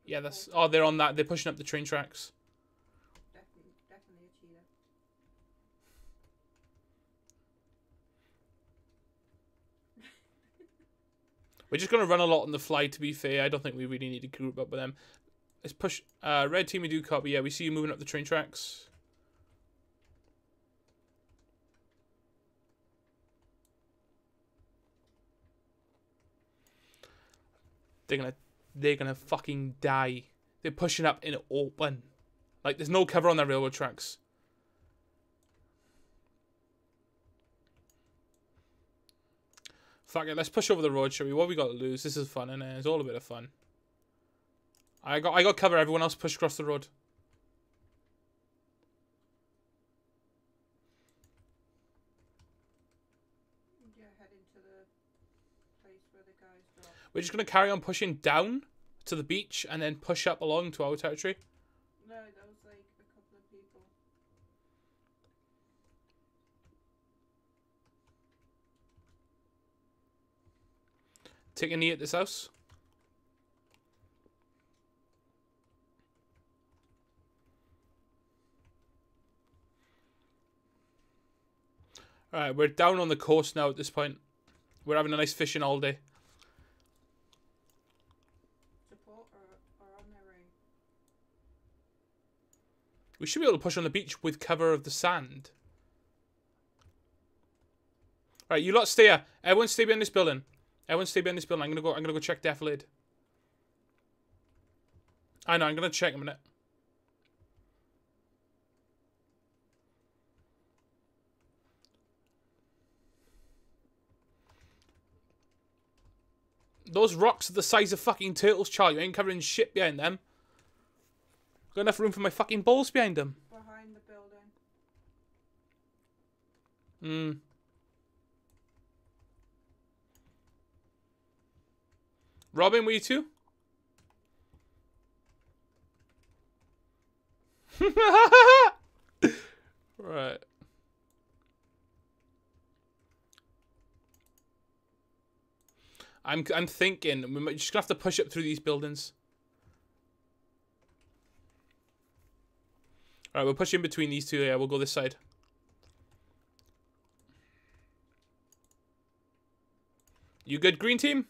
Yeah, that's... Oh, they're on that. They're pushing up the train tracks. Definitely, definitely a cheater. We're just going to run a lot on the fly, to be fair. I don't think we really need to group up with them. Let's push... Uh, red team, we do copy. Yeah, we see you moving up the train tracks. They're going to... They're gonna fucking die. They're pushing up in open. Like, there's no cover on their railroad tracks. Fuck it, let's push over the road, shall we? What have we got to lose? This is fun, and it's all a bit of fun. I got I got cover. Everyone else pushed across the road. Yeah, head into the place where the guys drop. We're just gonna carry on pushing down to the beach and then push up along to our territory. No, that was like a couple of people. Take a knee at this house. Alright, we're down on the coast now at this point. We're having a nice fishing all day. Support or, or on their way. We should be able to push on the beach with cover of the sand. Alright, you lot stay here. Everyone stay behind this building. Everyone stay behind this building. I'm gonna go I'm gonna go check Defilade. I know, I'm gonna check in a minute. Those rocks are the size of fucking turtles, Charlie. You ain't covering shit behind them. Got enough room for my fucking balls behind them. Behind the building. Hmm. Robin, were you too? Right. I'm I'm thinking we might just gonna have to push up through these buildings. All right, we'll push in between these two. Yeah, we'll go this side. You good, green team? Mm-hmm.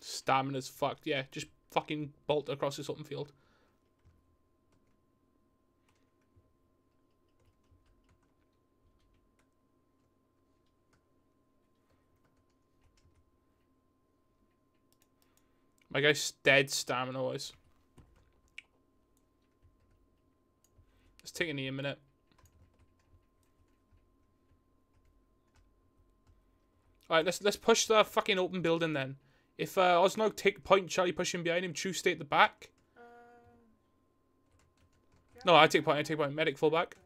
Stamina's fucked. Yeah, just fucking bolt across this open field. My guy's dead stamina-wise. It's taking me a minute. All right, let's let's push the fucking open building then. If uh, Osnog take point, Charlie pushing behind him. True stay at the back. Uh, yeah. No, I take point. I take point. Medic full back.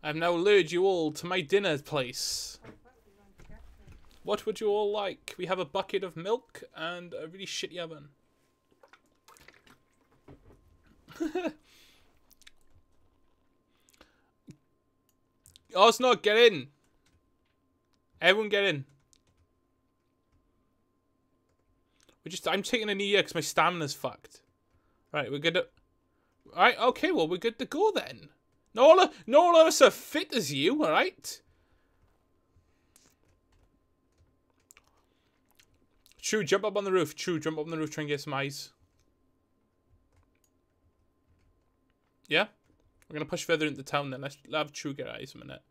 I've now lured you all to my dinner place. What would you all like? We have a bucket of milk and a really shitty oven. Oh, it's not. Get in. Everyone get in. We just. I'm taking a knee here because my stamina's fucked. Right, we're good to... Alright, okay, well, we're good to go then. No, all of, no, all of us are fit as you, all right? True, jump up on the roof. True, jump up on the roof, try and get some eyes. Yeah? We're going to push further into town then. Let's have True get eyes a minute.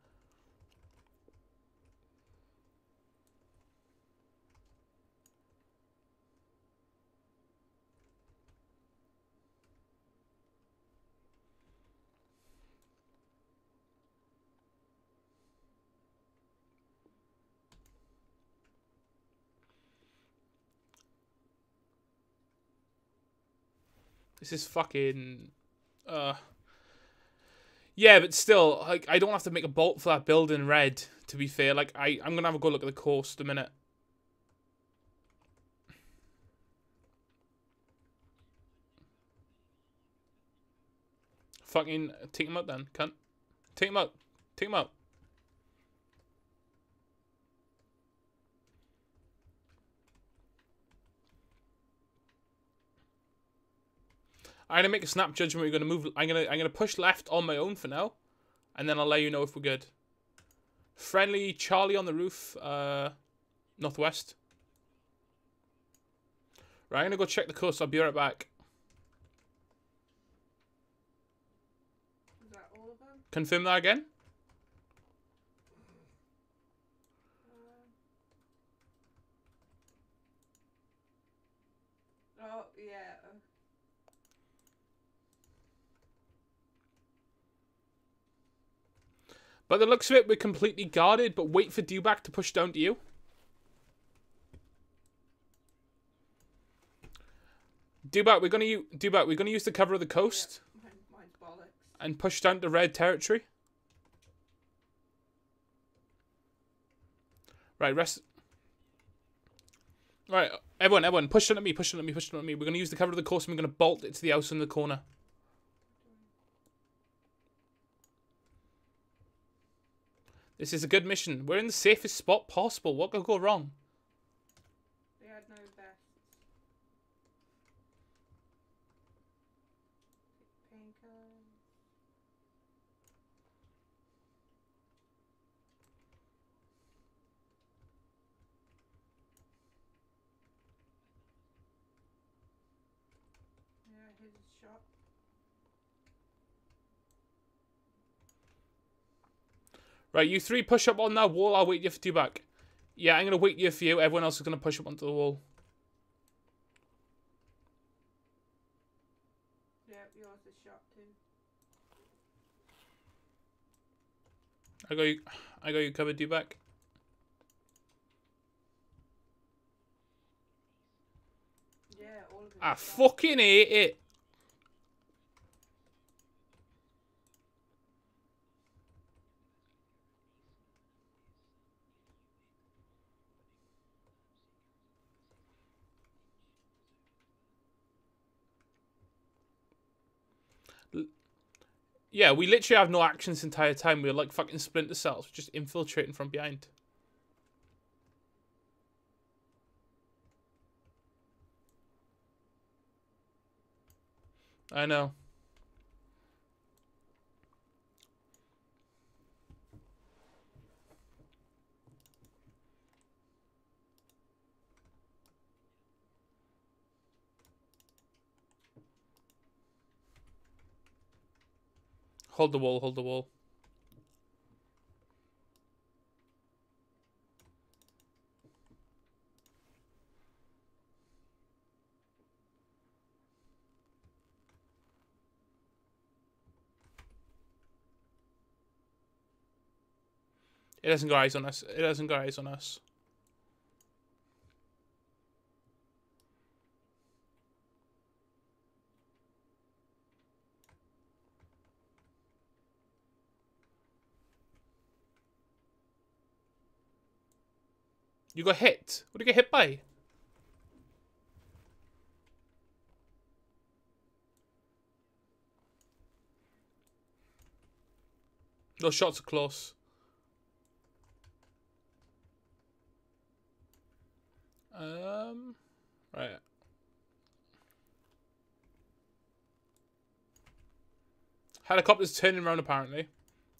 This is fucking... Uh, yeah, but still, like, I don't have to make a bolt for that building red, to be fair. Like, I, I'm going to have a go look at the coast a minute. Fucking take him out then, cunt. Take him out. Take him out. I'm gonna make a snap judgment. We're gonna move. I'm gonna I'm gonna push left on my own for now, and then I'll let you know if we're good. Friendly Charlie on the roof, uh, northwest. Right, I'm gonna go check the coast. I'll be right back. Is that all of them? Confirm that again. Oh, yeah. By the looks of it, we're completely guarded, but wait for Dewback to push down to you. Dewback, we're gonna use Dewback, we're gonna use the cover of the coast. Yep. Mine, mine's bollocks. And push down to red territory. Right, rest. Right, everyone, everyone, push it at me, push it at me, push it at me. We're gonna use the cover of the coast and we're gonna bolt it to the house in the corner. This is a good mission. We're in the safest spot possible. What could go wrong? They had no vests. Yeah, here's a shot. Right, you three push up on that wall. I'll wait here for Dewback. Yeah, I'm going to wait here for you. Everyone else is going to push up onto the wall. Yeah, yours is shot too. I got you, I got you covered, Dewback. Yeah, all of them. I fucking hate it. Yeah, we literally have no action this entire time. We're like fucking Splinter Cells, just infiltrating from behind. I know. Hold the wall, hold the wall. It hasn't got eyes on us. It hasn't got eyes on us. You got hit. What did you get hit by? Those shots are close. Um, right. Helicopter's turning around apparently.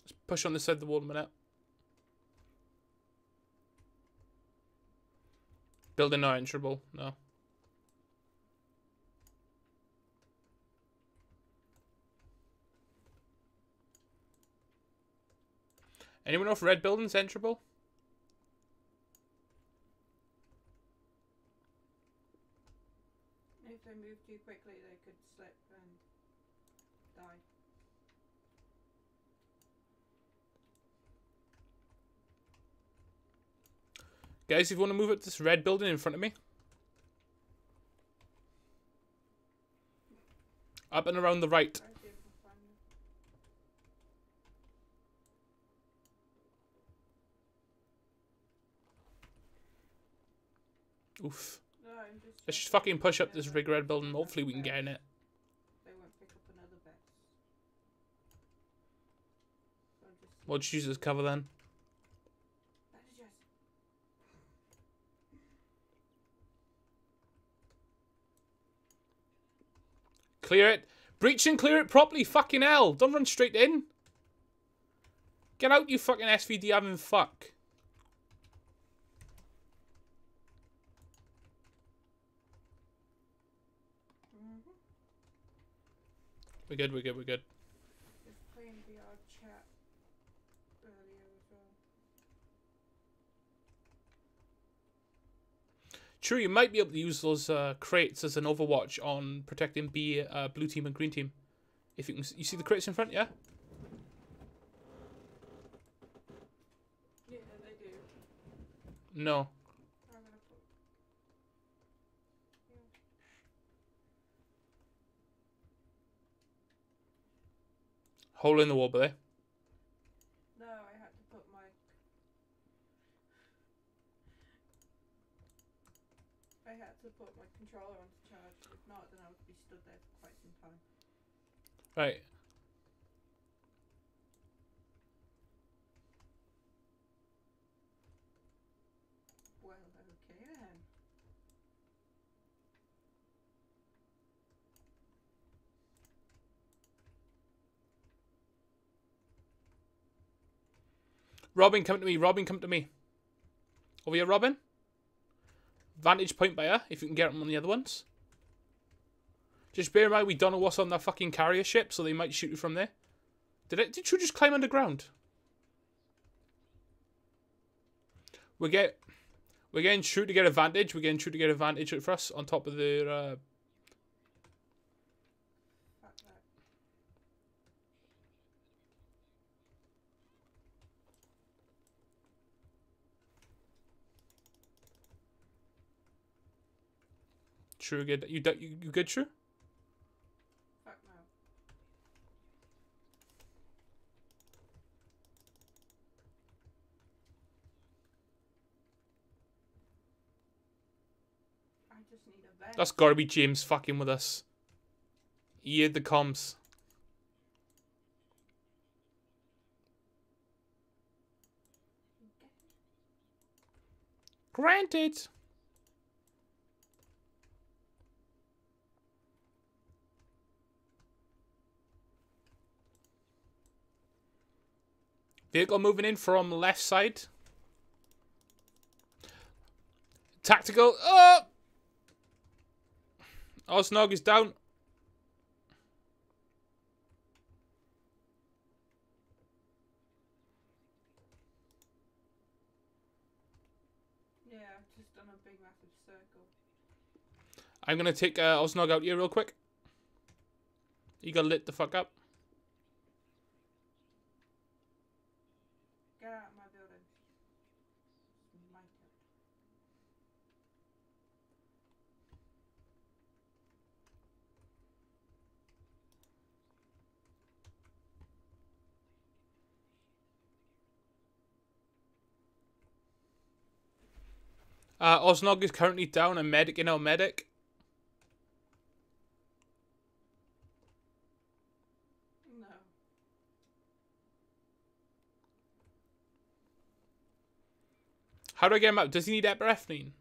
Let's push on this side of the wall a minute. Building not enterable, no. Anyone know if red building's enterable? If they move too quickly, they could slip and die. Guys, if you want to move up this red building in front of me. Up and around the right. Oof. No, just Let's just fucking push up this big red building. Hopefully we can get in it. They won't pick up another bet. We'll just use this cover then. Clear it. Breach and clear it properly. Fucking hell. Don't run straight in. Get out, you fucking S V D having fuck. Mm-hmm. We're good, we're good, we're good. Sure, you might be able to use those uh, crates as an overwatch on protecting B, uh, blue team and green team. If you can, you see the crates in front, yeah? Yeah, they do. No. I'm gonna put... yeah. Hole in the wall, by there. Put my controller on to charge. If not, then I would be stood there for quite some time. Right. Well, okay then. Robin, come to me. Robin, come to me. Over here, Robin. Vantage point buyer, if you can get them on the other ones. Just bear in mind, we don't know what's on that fucking carrier ship, so they might shoot you from there. Did it? Did you just climb underground? We get, we're getting true to get advantage. We're getting true to get advantage for us on top of the. Uh... True, good. You, you, you good, True? Fuck no. I just need a vent. That's gotta be James fucking with us. He had the comms. Granted. Vehicle moving in from left side. Tactical. Oh! Osnog is down. Yeah, I've just done a big massive circle. I'm going to take uh, Osnog out here real quick. He got lit the fuck up. Uh, Osnog is currently down, a medic in our medic. No. How do I get him out? Does he need epinephrine?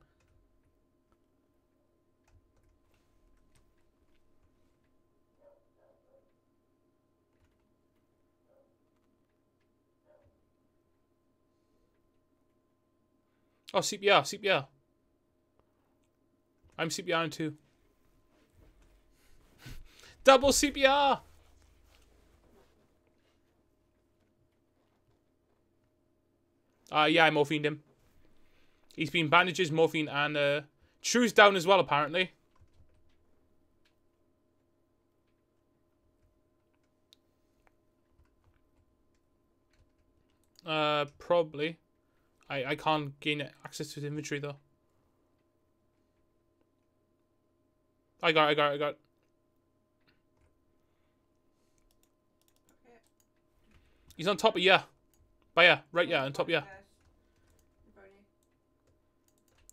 Oh, C P R, C P R. I'm CPRing too. Double C P R! Uh, yeah, I morphined him. He's been bandages, morphine, and uh, True's down as well, apparently. Uh, probably. I, I can't gain access to the inventory though. I got it, I got it, I got it. Okay. He's on top of yeah. But yeah, right yeah, on top of yeah.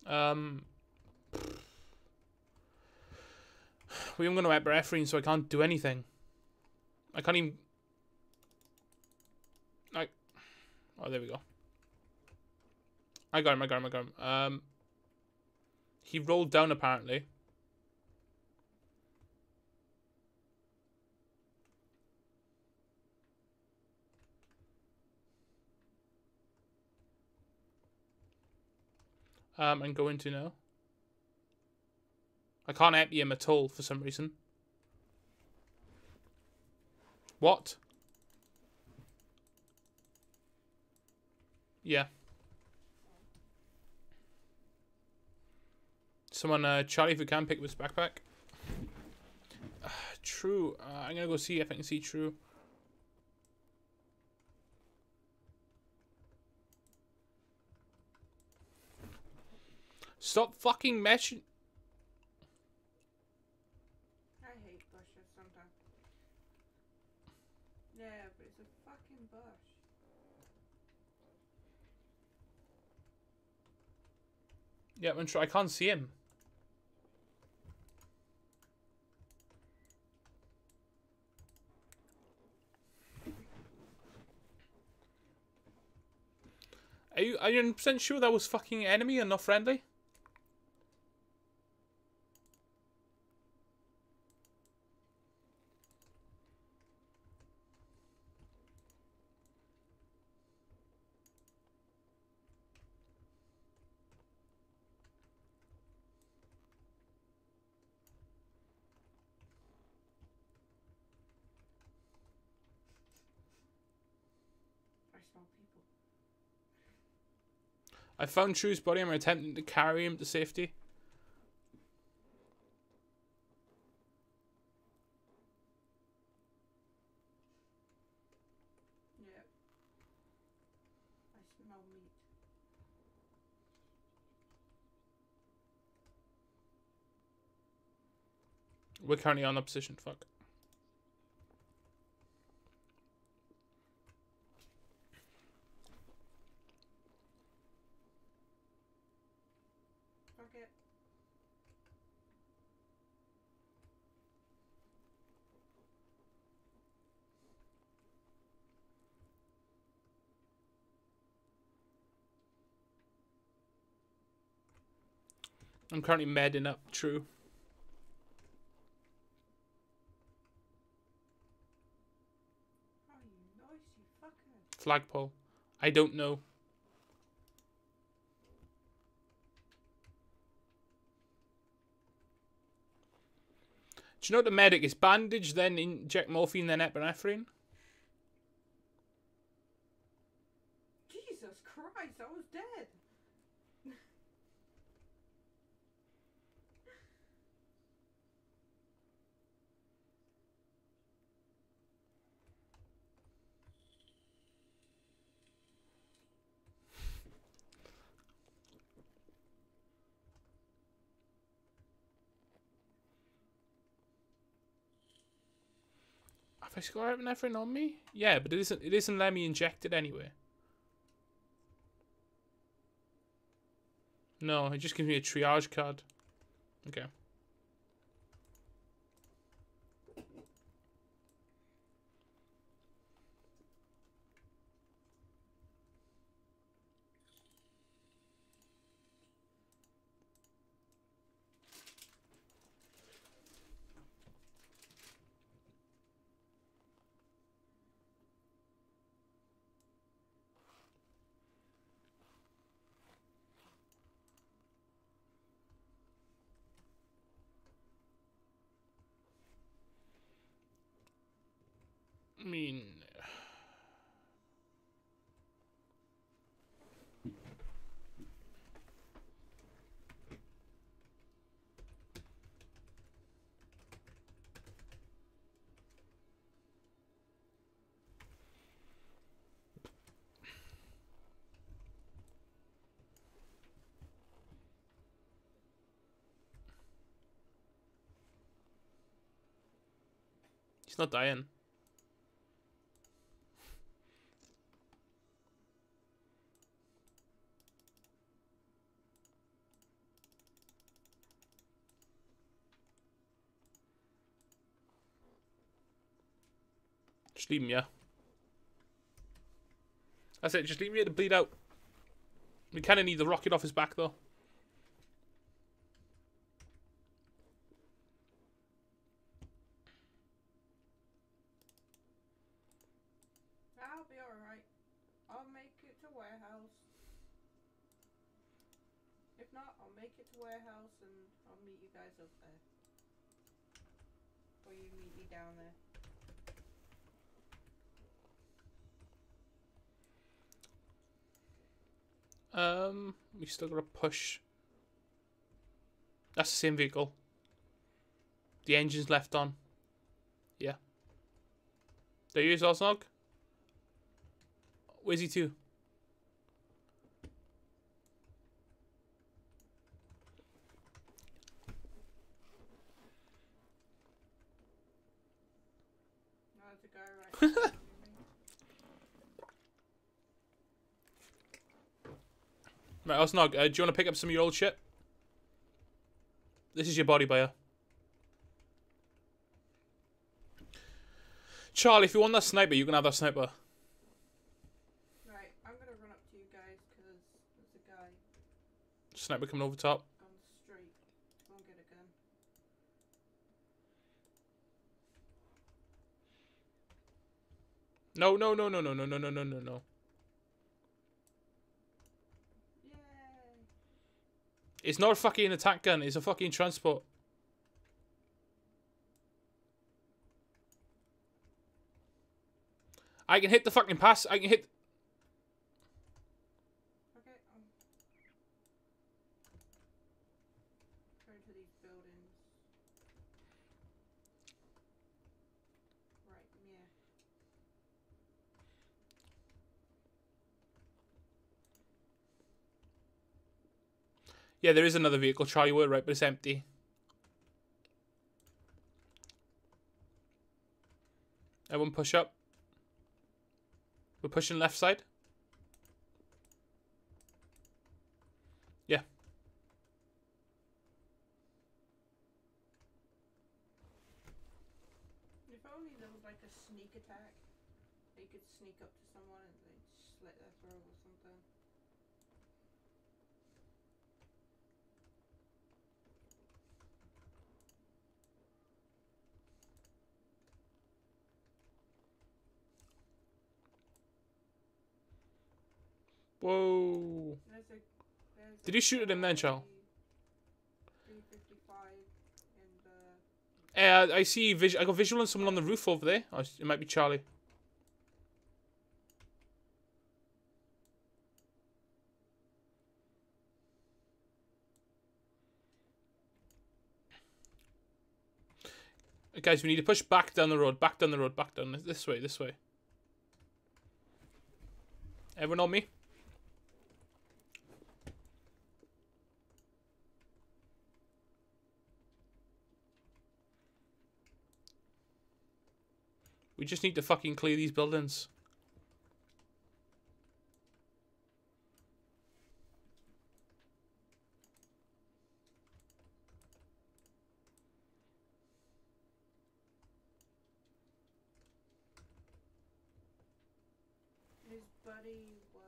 Um We haven't got no epinephrine, so I can't do anything. I can't even I Oh there we go. I got him, I got him, I got him. Um, he rolled down apparently. um, and go into now. I can't empty him at all for some reason. What? Yeah. Someone, uh, Charlie, if you can, pick up his backpack. Uh, True. Uh, I'm going to go see if I can see True. Stop fucking meshing. I hate bushes sometimes. Yeah, but it's a fucking bush. Yeah, I'm sure I can't see him. Are you are you one hundred percent sure that was fucking enemy and not friendly? I found True's body and I'm attempting to carry him to safety. Yeah. I smell meat. We're currently on opposition, fuck. I'm currently medding up True. Oh, you noisy fucker. Flagpole. I don't know. Do you know what the medic is? Bandage, then inject morphine, then epinephrine? Jesus Christ, I was dead. Have I still got epinephrine on me? Yeah, but it isn't. It isn't letting me inject it anyway. No, it just gives me a triage card. Okay. I mean, he's not dying. Just leave him, yeah. That's it, just leave him here to bleed out. We kind of need the rocket off his back, though. I'll be alright. I'll make it to warehouse. If not, I'll make it to warehouse and I'll meet you guys up there. Or you meet me down there. Um, we still gotta push. That's the same vehicle. The engine's left on. Yeah. Do you use Osnog? Where's he to? Go right. Right, Osnog, uh, do you want to pick up some of your old shit? This is your body buyer. Charlie, if you want that sniper, you can have that sniper. Right, I'm going to run up to you guys because there's a guy. Sniper coming over top. On the street. I'll get a gun. No, no, no, no, no, no, no, no, no, no, no. It's not a fucking attack gun, it's a fucking transport. I can hit the fucking pass, I can hit... Okay, I'm... Going to these buildings. Right, yeah. Yeah, there is another vehicle, Charlie were right, but it's empty. Everyone push up. We're pushing left side. Yeah. If only there was like a sneak attack, they could sneak up to someone and they'd slit their throat or something. Whoa. There's a, there's Did you shoot at him then, Charles? The... Uh, I see visual. I got visual on someone on the roof over there. Oh, it might be Charlie. Okay, guys, we need to push back down the road. Back down the road. Back down this way. This way. Everyone on me? We just need to fucking clear these buildings. His buddy was...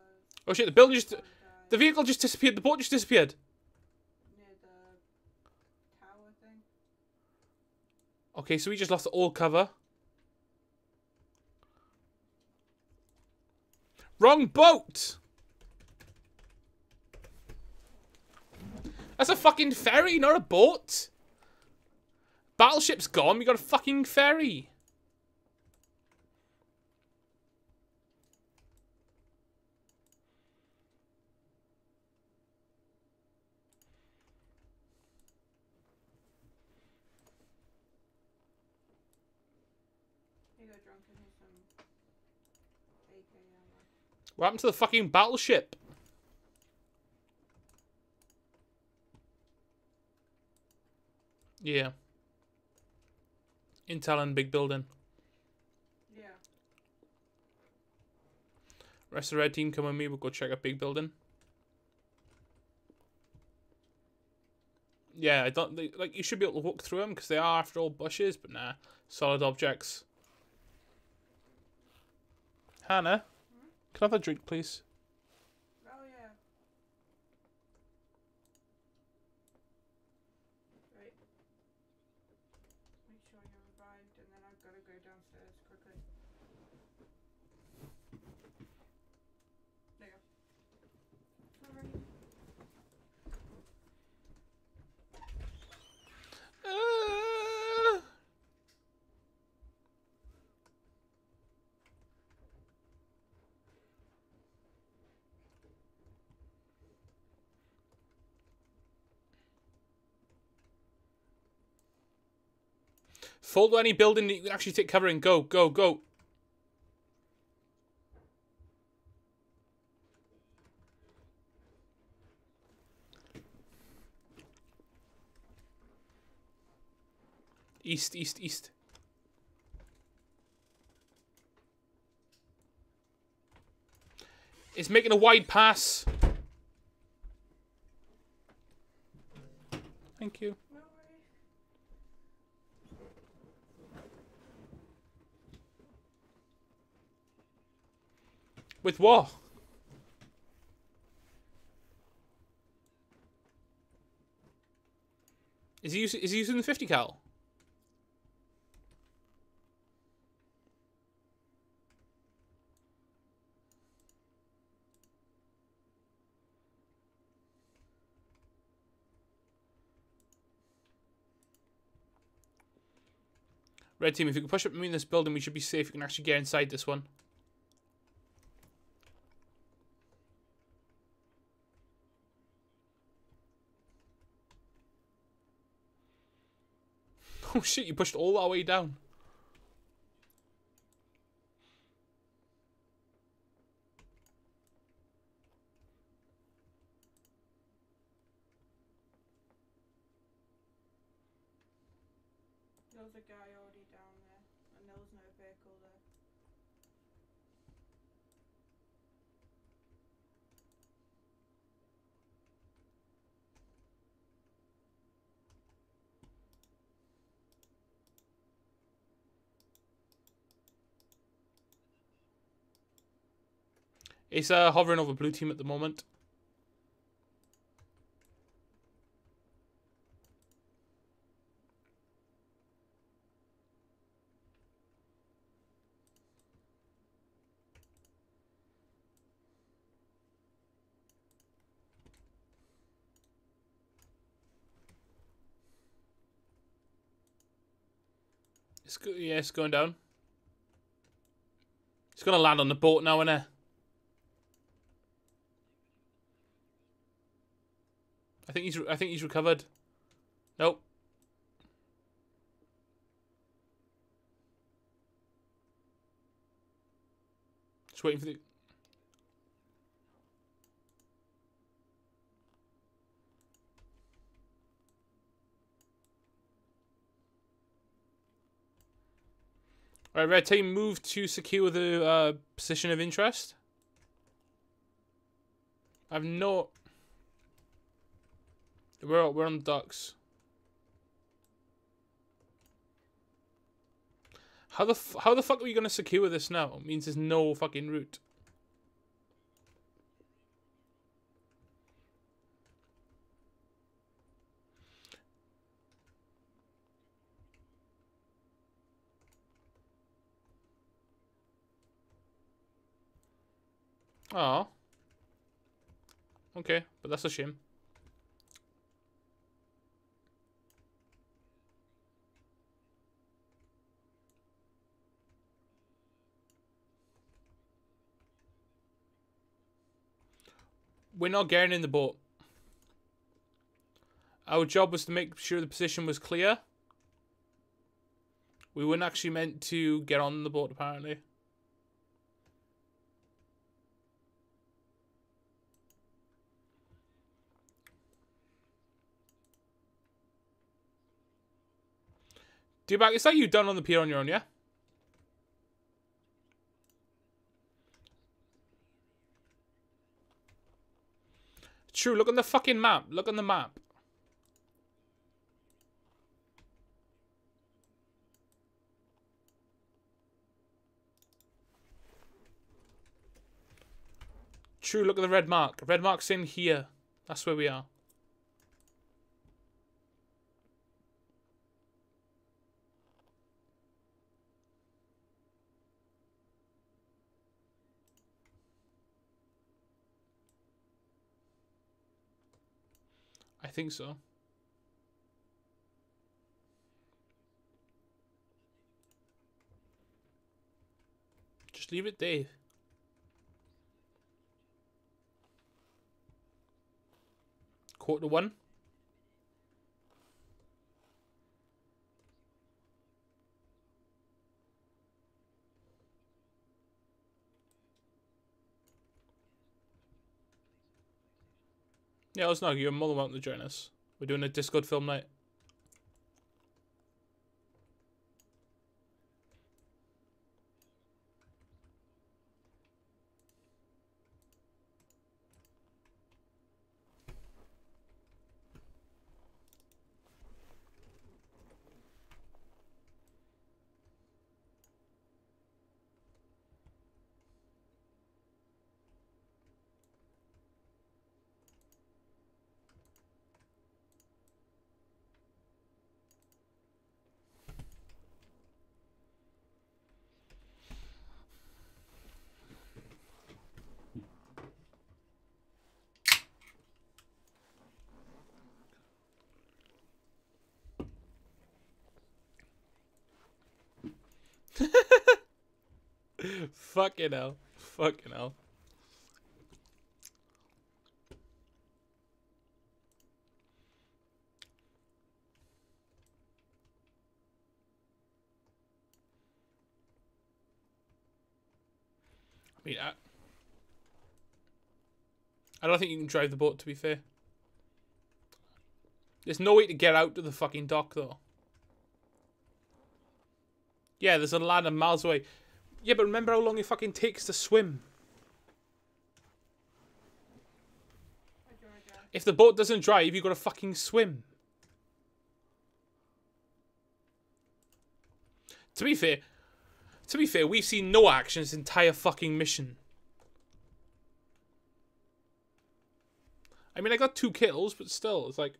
Oh shit, the building just... The vehicle just disappeared. The boat just disappeared. Near the tower thing. Okay, so we just lost all cover. Wrong boat! That's a fucking ferry, not a boat! Battleship's gone, we got a fucking ferry! What happened to the fucking battleship? Yeah. Intel and big building. Yeah. Rest of the red team, come with me. We'll go check out big building. Yeah, I don't they, like. You should be able to walk through them because they are, after all, bushes. But nah, solid objects. Hannah. Can I have a drink, please? Oh, yeah. Right. Make sure you're revived, and then I've got to go downstairs quickly. There you go. Sorry. Fall to any building that you can actually take cover in. Go, go, go. East, east, east. It's making a wide pass. Thank you. With what? Is he using, is he using the fifty cal? Red team, if you can push up in this building, we should be safe. You can actually get inside this one. Oh shit, you pushed all that way down. There was a guy already down there, and there was no vehicle there. It's uh, hovering over blue team at the moment. It's go yeah, it's going down. It's going to land on the boat now, isn't it? I think he's. I think he's recovered. Nope. Just waiting for the. All right, red team, move to secure the uh, position of interest. I've no. We're we're on the docks. How the f how the fuck are we gonna secure this now? It means there's no fucking route. Oh. Okay, but that's a shame. We're not getting in the boat. Our job was to make sure the position was clear. We weren't actually meant to get on the boat, apparently. Dubak, is that you done on the pier on your own, yeah? True, look on the fucking map. Look on the map. True, look at the red mark. Red mark's in here. That's where we are. I think so. Just leave it there. Quarter to one. Yeah, let's not. You're more than welcome to join us. We're doing a Discord film night. Fucking hell. Fucking hell. I mean, I, I don't think you can drive the boat, to be fair. There's no way to get out to the fucking dock, though. Yeah, there's a ladder miles away. Yeah, but remember how long it fucking takes to swim. If the boat doesn't drive, you've got to fucking swim. To be fair, to be fair, we've seen no action this entire fucking mission. I mean, I got two kills, but still, it's like...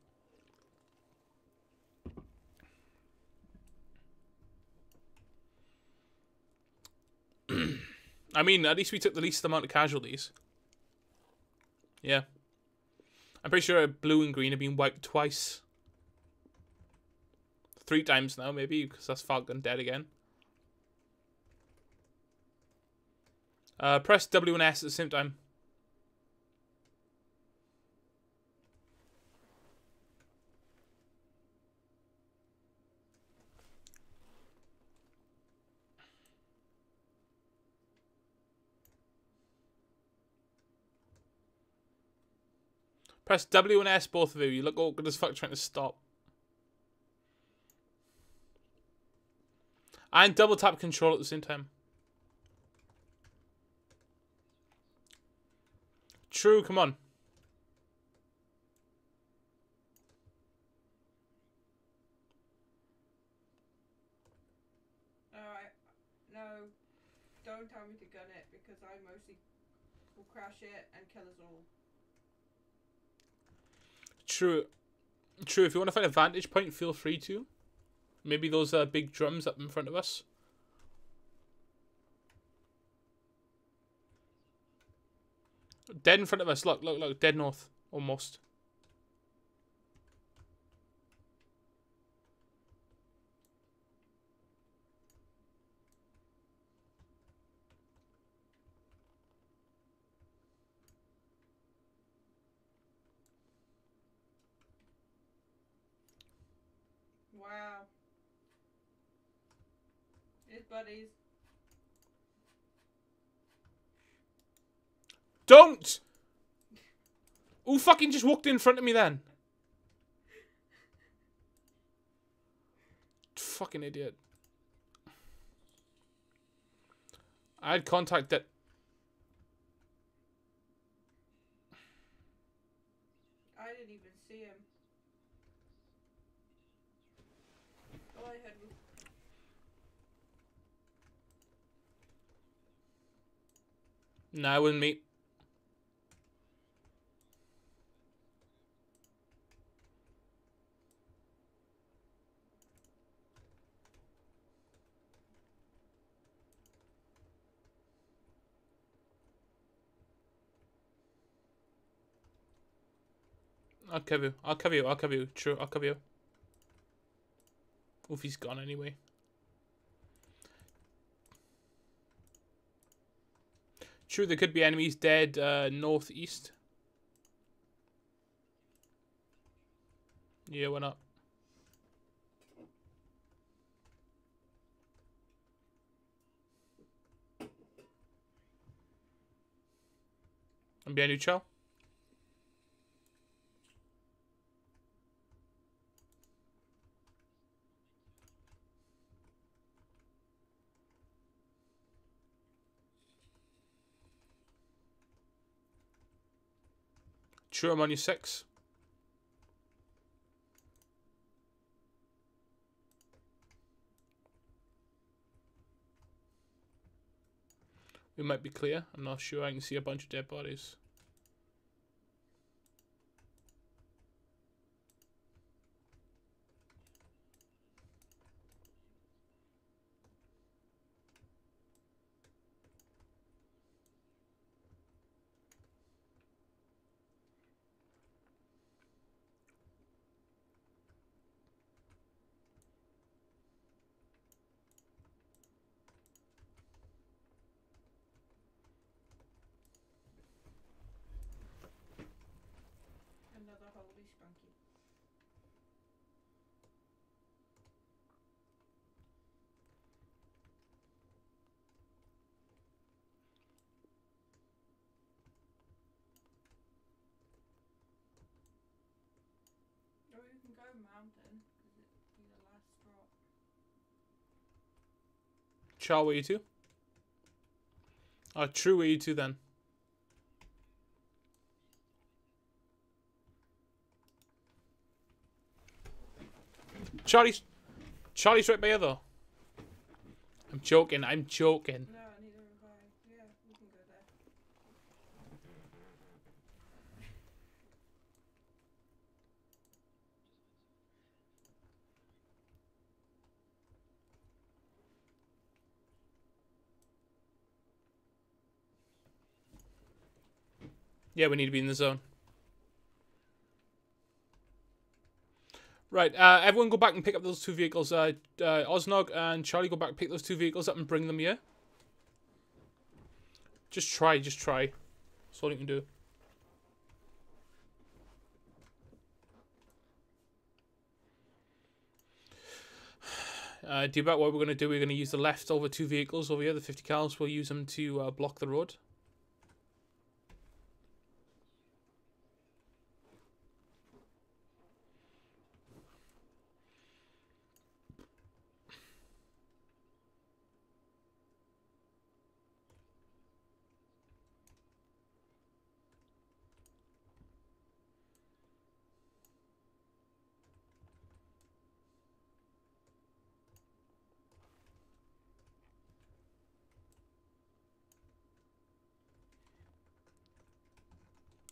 I mean, at least we took the least amount of casualties. Yeah. I'm pretty sure blue and green have been wiped twice. Three times now, maybe, because that's Falcon dead again. Uh, press W and S at the same time. Press W and S, both of you. You look awkward as fuck trying to stop. And double tap control at the same time. True, come on. Uh, no, don't tell me to gun it because I mostly will crash it and kill us all. True, true. If you want to find a vantage point, feel free to. Maybe those uh, big drums up in front of us. Dead in front of us. Look, look, look. Dead north, almost. Wow. His buddies. Don't! Who fucking just walked in front of me then? Fucking idiot. I had contact that. I didn't even see him. No, I wouldn't meet. I'll cover you. I'll cover you. I'll cover you. True, I'll cover you. Oof, he's gone anyway. True, there could be enemies dead uh, northeast. Yeah, why not? I'm behind you, Chow. Sure, I'm on your six. We might be clear. I'm not sure. I can see a bunch of dead bodies. Mountain, because it would be the last drop. Char, where you to? Oh, true, where you to then? Charlie's, Charlie's right by you though. I'm joking, I'm joking. No, I need a revive. Yeah, we can go there. Yeah, we need to be in the zone. Right, uh, everyone go back and pick up those two vehicles. Uh, uh, Osnog and Charlie, go back and pick those two vehicles up and bring them here. Just try, just try. That's all you can do. Uh, do about what we're going to do. We're going to use the leftover two vehicles over here, the fifty cals. We'll use them to uh, block the road.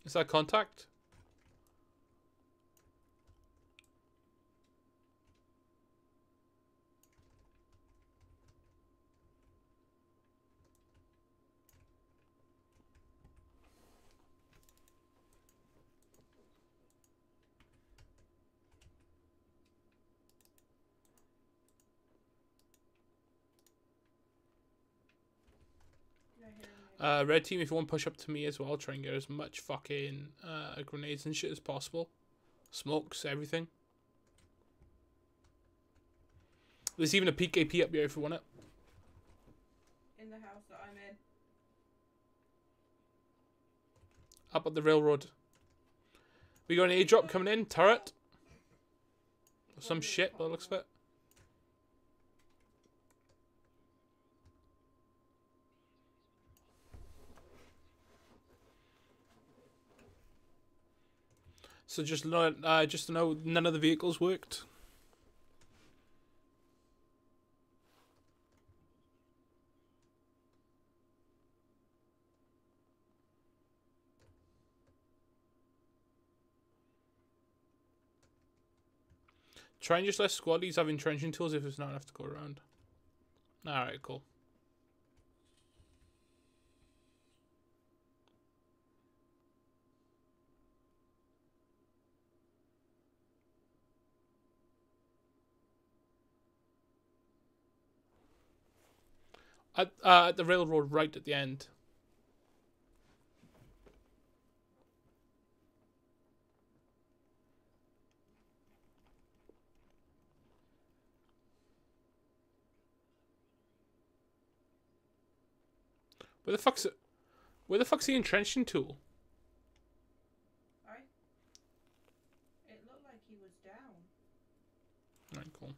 Is that contact? Uh, red team, if you want to push up to me as well, try and get as much fucking uh, grenades and shit as possible. Smokes, everything. There's even a P K P up here if you want it. In the house that I'm in. Up at the railroad. We got an airdrop coming in, turret. Or some shit, by the looks of it. So just not, uh, just to know, none of the vehicles worked. Try and just let squad leads have entrenching tools if it's not enough to go around. All right, cool. At, uh, at the railroad right at the end. Where the fuck's it? Where the fuck's the entrenching tool? I... It looked like he was down. Alright, cool.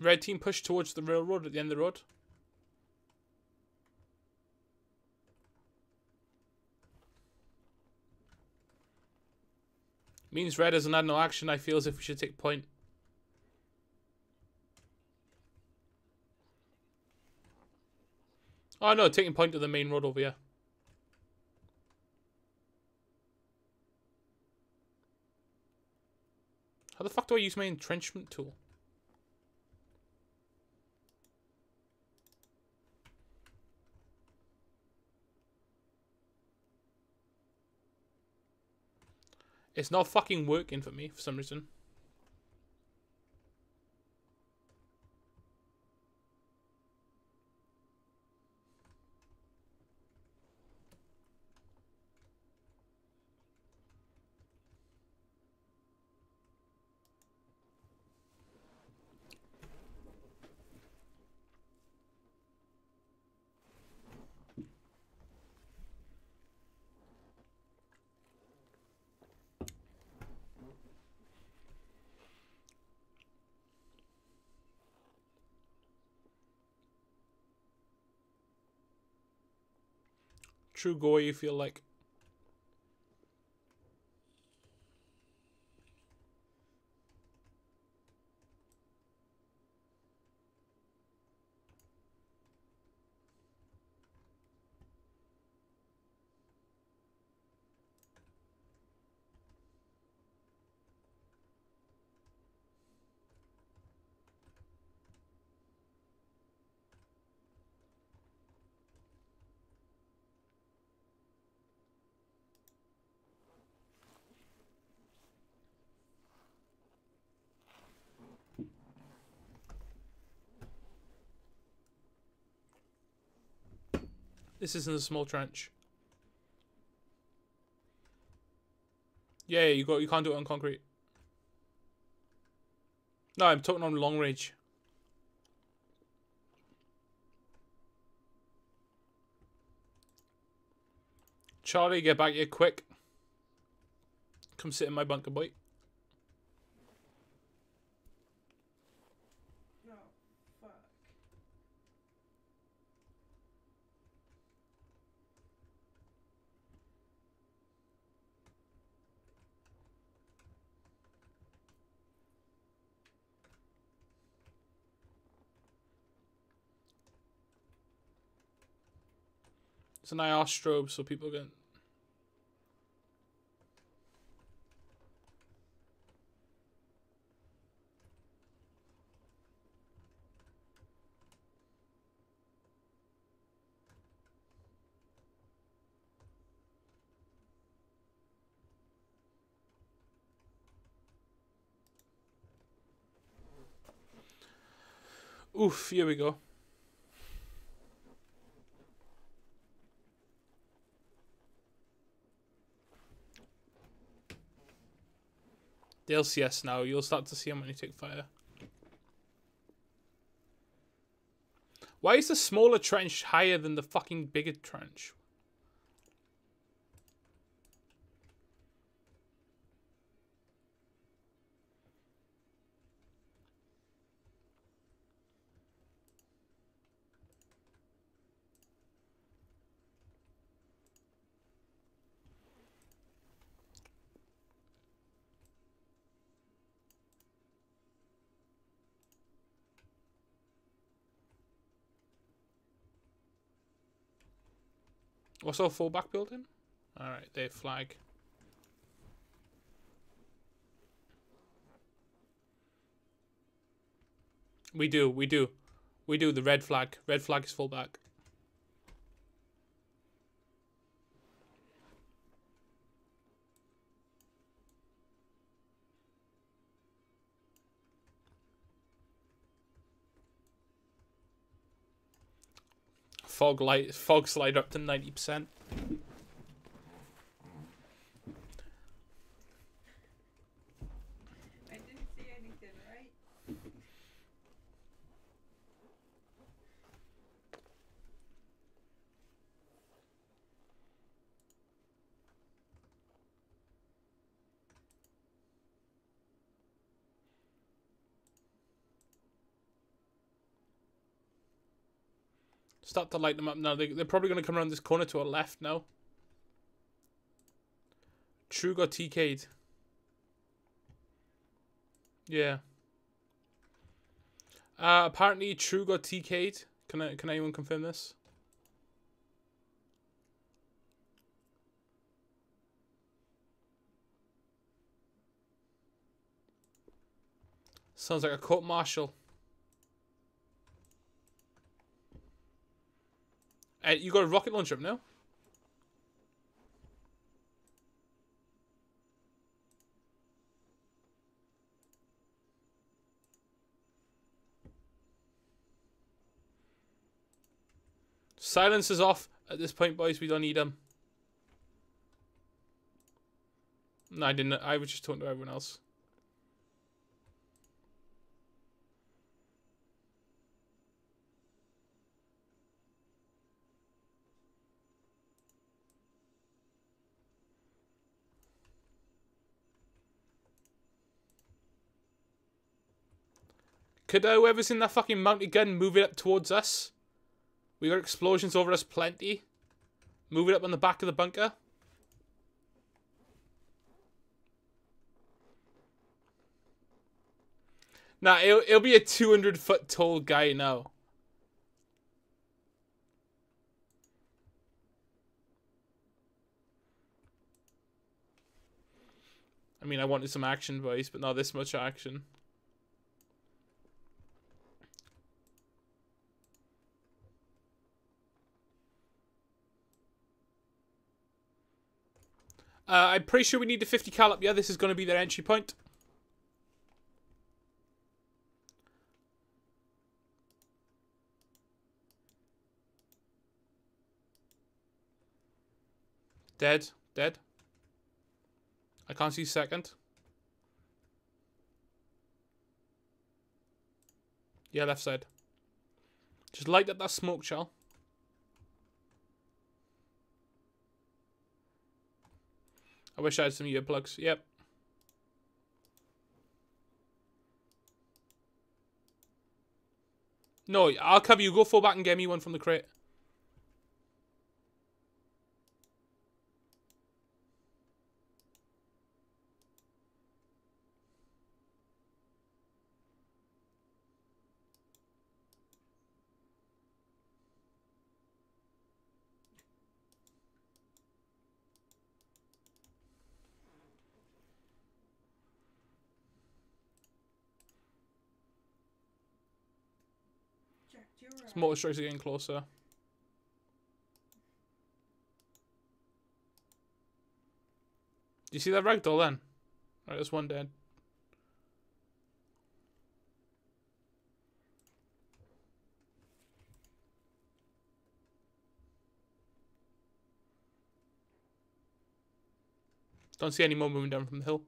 Red team pushed towards the railroad at the end of the road. Means red hasn't had no action. I feel as if we should take point. Oh no, taking point to the main road over here. How the fuck do I use my entrenchment tool? It's not fucking working for me for some reason. True gore, you feel like. This isn't a small trench. Yeah, you got. You can't do it on concrete. No, I'm talking on long range. Charlie, get back here quick. Come sit in my bunker, boy. It's an I R strobe, so people can. Oof! Here we go. The L C S now, you'll start to see how many take fire. Why is the smaller trench higher than the fucking bigger trench? What's our fallback building? Alright, they flag. We do, we do. We do the red flag. Red flag is fallback. Fog light, fog slide up to ninety percent. I didn't see anything, right? Start to light them up now. They, they're probably going to come around this corner to our left now. True got T K'd. Yeah. Uh, apparently True got T K'd. Can I, can anyone confirm this? Sounds like a court martial. Uh, you got a rocket launcher up now? Silence is off at this point, boys. We don't need them. No, I didn't. I was just talking to everyone else. Could uh, whoever's in that fucking mounted gun move it up towards us? We got explosions over us plenty. Move it up on the back of the bunker. Nah, it'll, it'll be a two hundred foot tall guy now. I mean, I wanted some action, boys, but not this much action. Uh, I'm pretty sure we need a fifty cal up. Yeah, this is going to be their entry point. Dead. Dead. I can't see second. Yeah, left side. Just light up that smoke shell. I wish I had some earplugs. Yep. No, I'll cover you. Go fall back and get me one from the crate. His motor strikes are getting closer. Do you see that ragdoll then? Alright, there's one dead. Don't see any more moving down from the hill.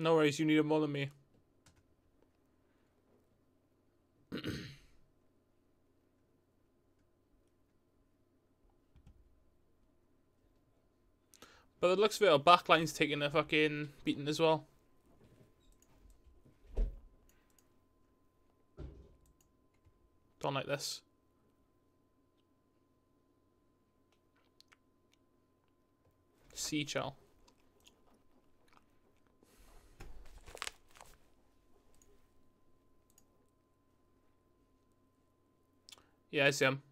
No worries, you need them more than me. But it looks like our backline's taking a fucking beating as well. Don't like this. Sea shell. Yeah, I see him.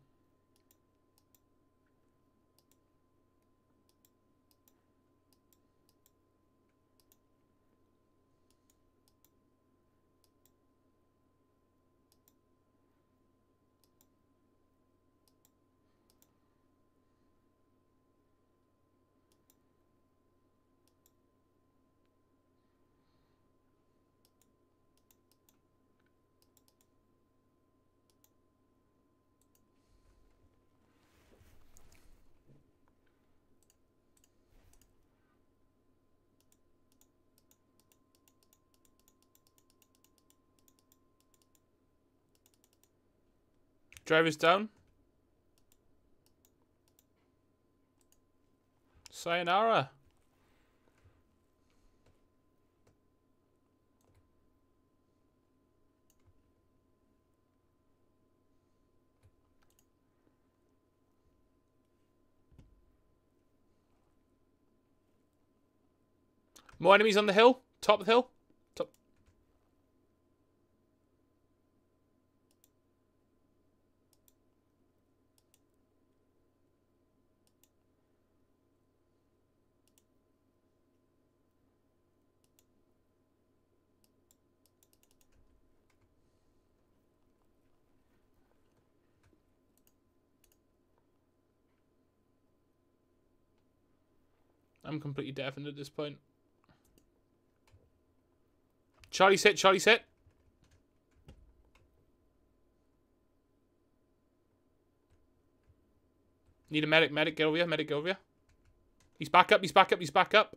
Drive is down. Sayonara. More enemies on the hill. Top of the hill. Top. I'm completely deafened at this point. Charlie's hit, Charlie's hit. Need a medic, medic, get over here, medic, get over here. He's back up, he's back up, he's back up.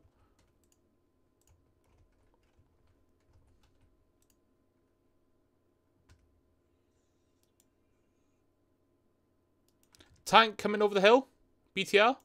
Tank coming over the hill. B T R.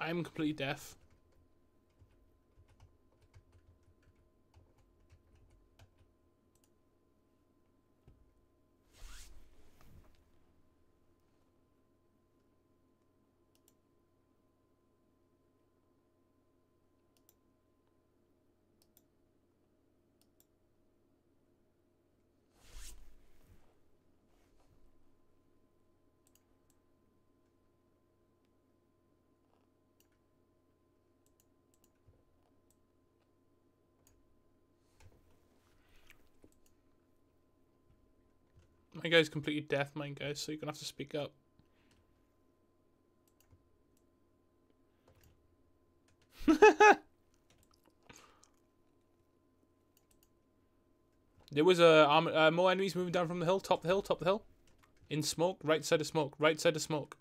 I'm completely deaf. My guy's completely deaf, mine guys, so you're gonna have to speak up. There was uh, arm uh, more enemies moving down from the hill, top the hill, top the hill. In smoke, right side of smoke, right side of smoke.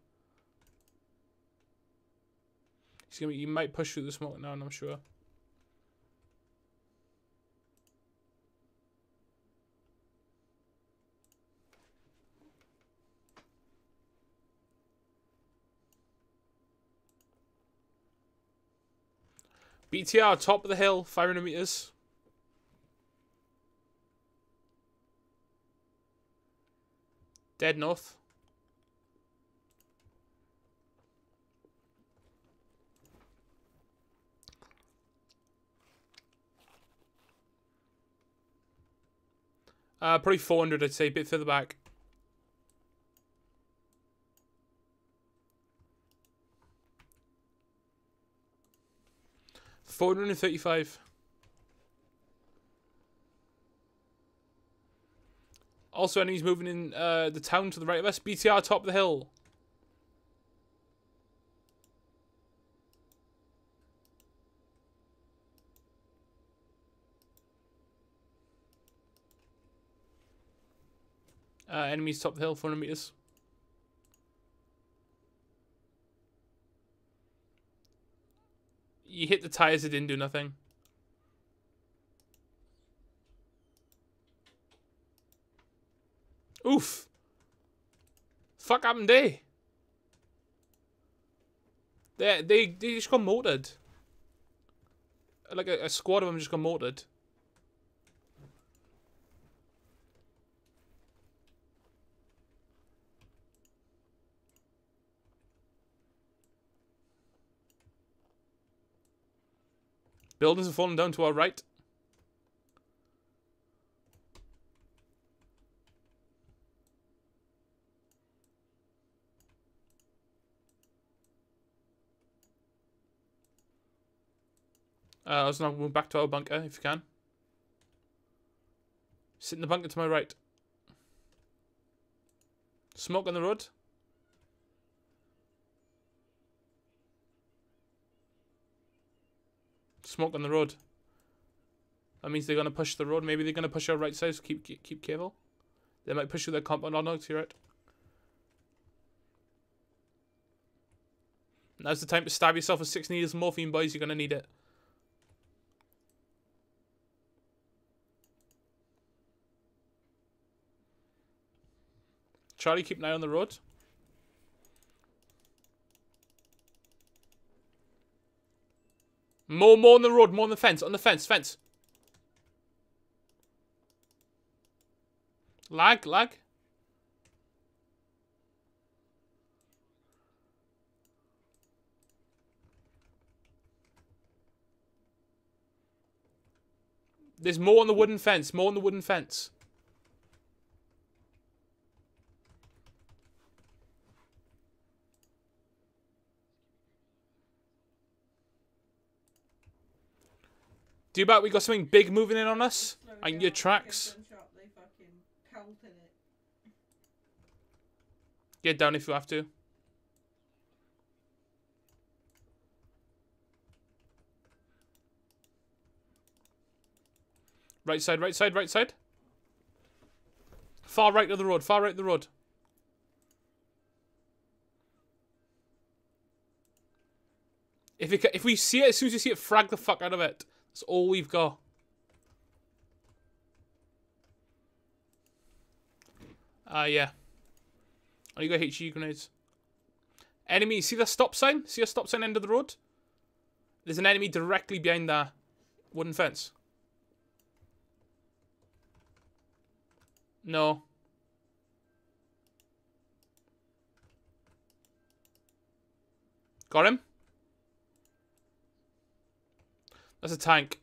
He's gonna be, you might push through the smoke now, and I'm sure. B T R, top of the hill, five hundred meters. Dead north. Uh, probably four hundred, I'd say, a bit further back. four hundred thirty-five. Also enemies moving in uh, the town to the right of us. B T R top of the hill. Uh, enemies top of the hill, four hundred meters. You hit the tires, it didn't do nothing. Oof. Fuck happened there? They, they, they just got mortared. Like a, a squad of them just got mortared. Buildings have fallen down to our right. Uh, I was now going back to our bunker if you can. Sit in the bunker to my right. Smoke on the road. Smoke on the road. That means they're going to push the road. Maybe they're going to push our right side, so keep, keep, keep careful. They might push through their compound on us, you're right. Now's the time to stab yourself with six needles of morphine, boys. You're going to need it. Charlie, keep an eye on the road. More, more on the road. More on the fence. On the fence. Fence. Lag, lag. There's more on the wooden fence. More on the wooden fence. Do you bet we got something big moving in on us? And your tracks. Get down if you have to. Right side, right side, right side. Far right of the road, far right of the road. If it, if we see it, as soon as you see it, frag the fuck out of it. That's all we've got. Ah, uh, yeah. Oh, you got H E grenades. Enemy, see the stop sign? See a stop sign end of the road? There's an enemy directly behind that wooden fence. No. Got him? That's a tank.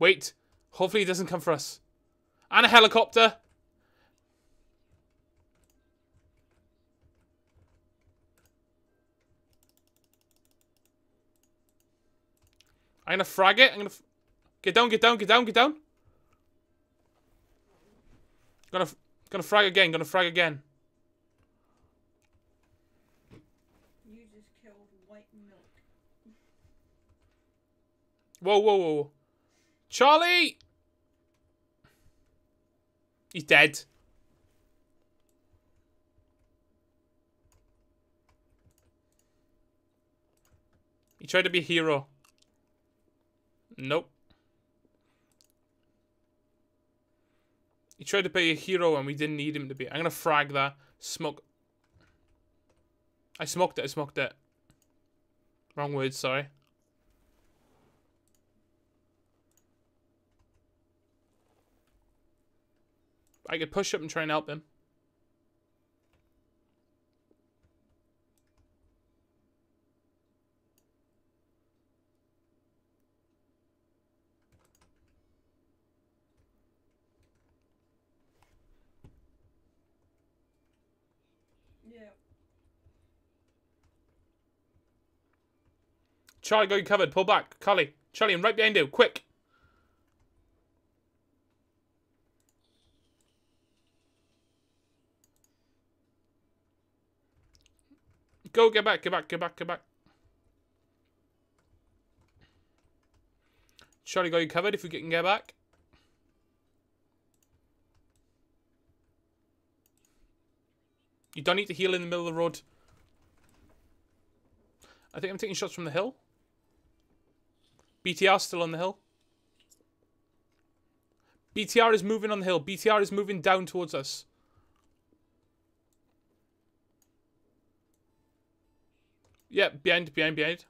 Wait. Hopefully he doesn't come for us. And a helicopter. I'm going to frag it. I'm going to... Get down, get down, get down, get down. Gonna, gonna frag again, gonna frag again. You just killed white milk. Whoa, whoa, whoa. Charlie! He's dead. He tried to be a hero. Nope. He tried to be a hero and we didn't need him to be. I'm going to frag that. Smoke. I smoked it. I smoked it. Wrong word. Sorry. I could push up and try and help him. Charlie, got you covered. Pull back. Charlie. Charlie, I'm right behind you. Quick. Go, get back, get back, get back, get back. Charlie, got you covered if we can get back. You don't need to heal in the middle of the road. I think I'm taking shots from the hill. B T R still on the hill. B T R is moving on the hill. B T R is moving down towards us. Yeah, behind, behind, behind.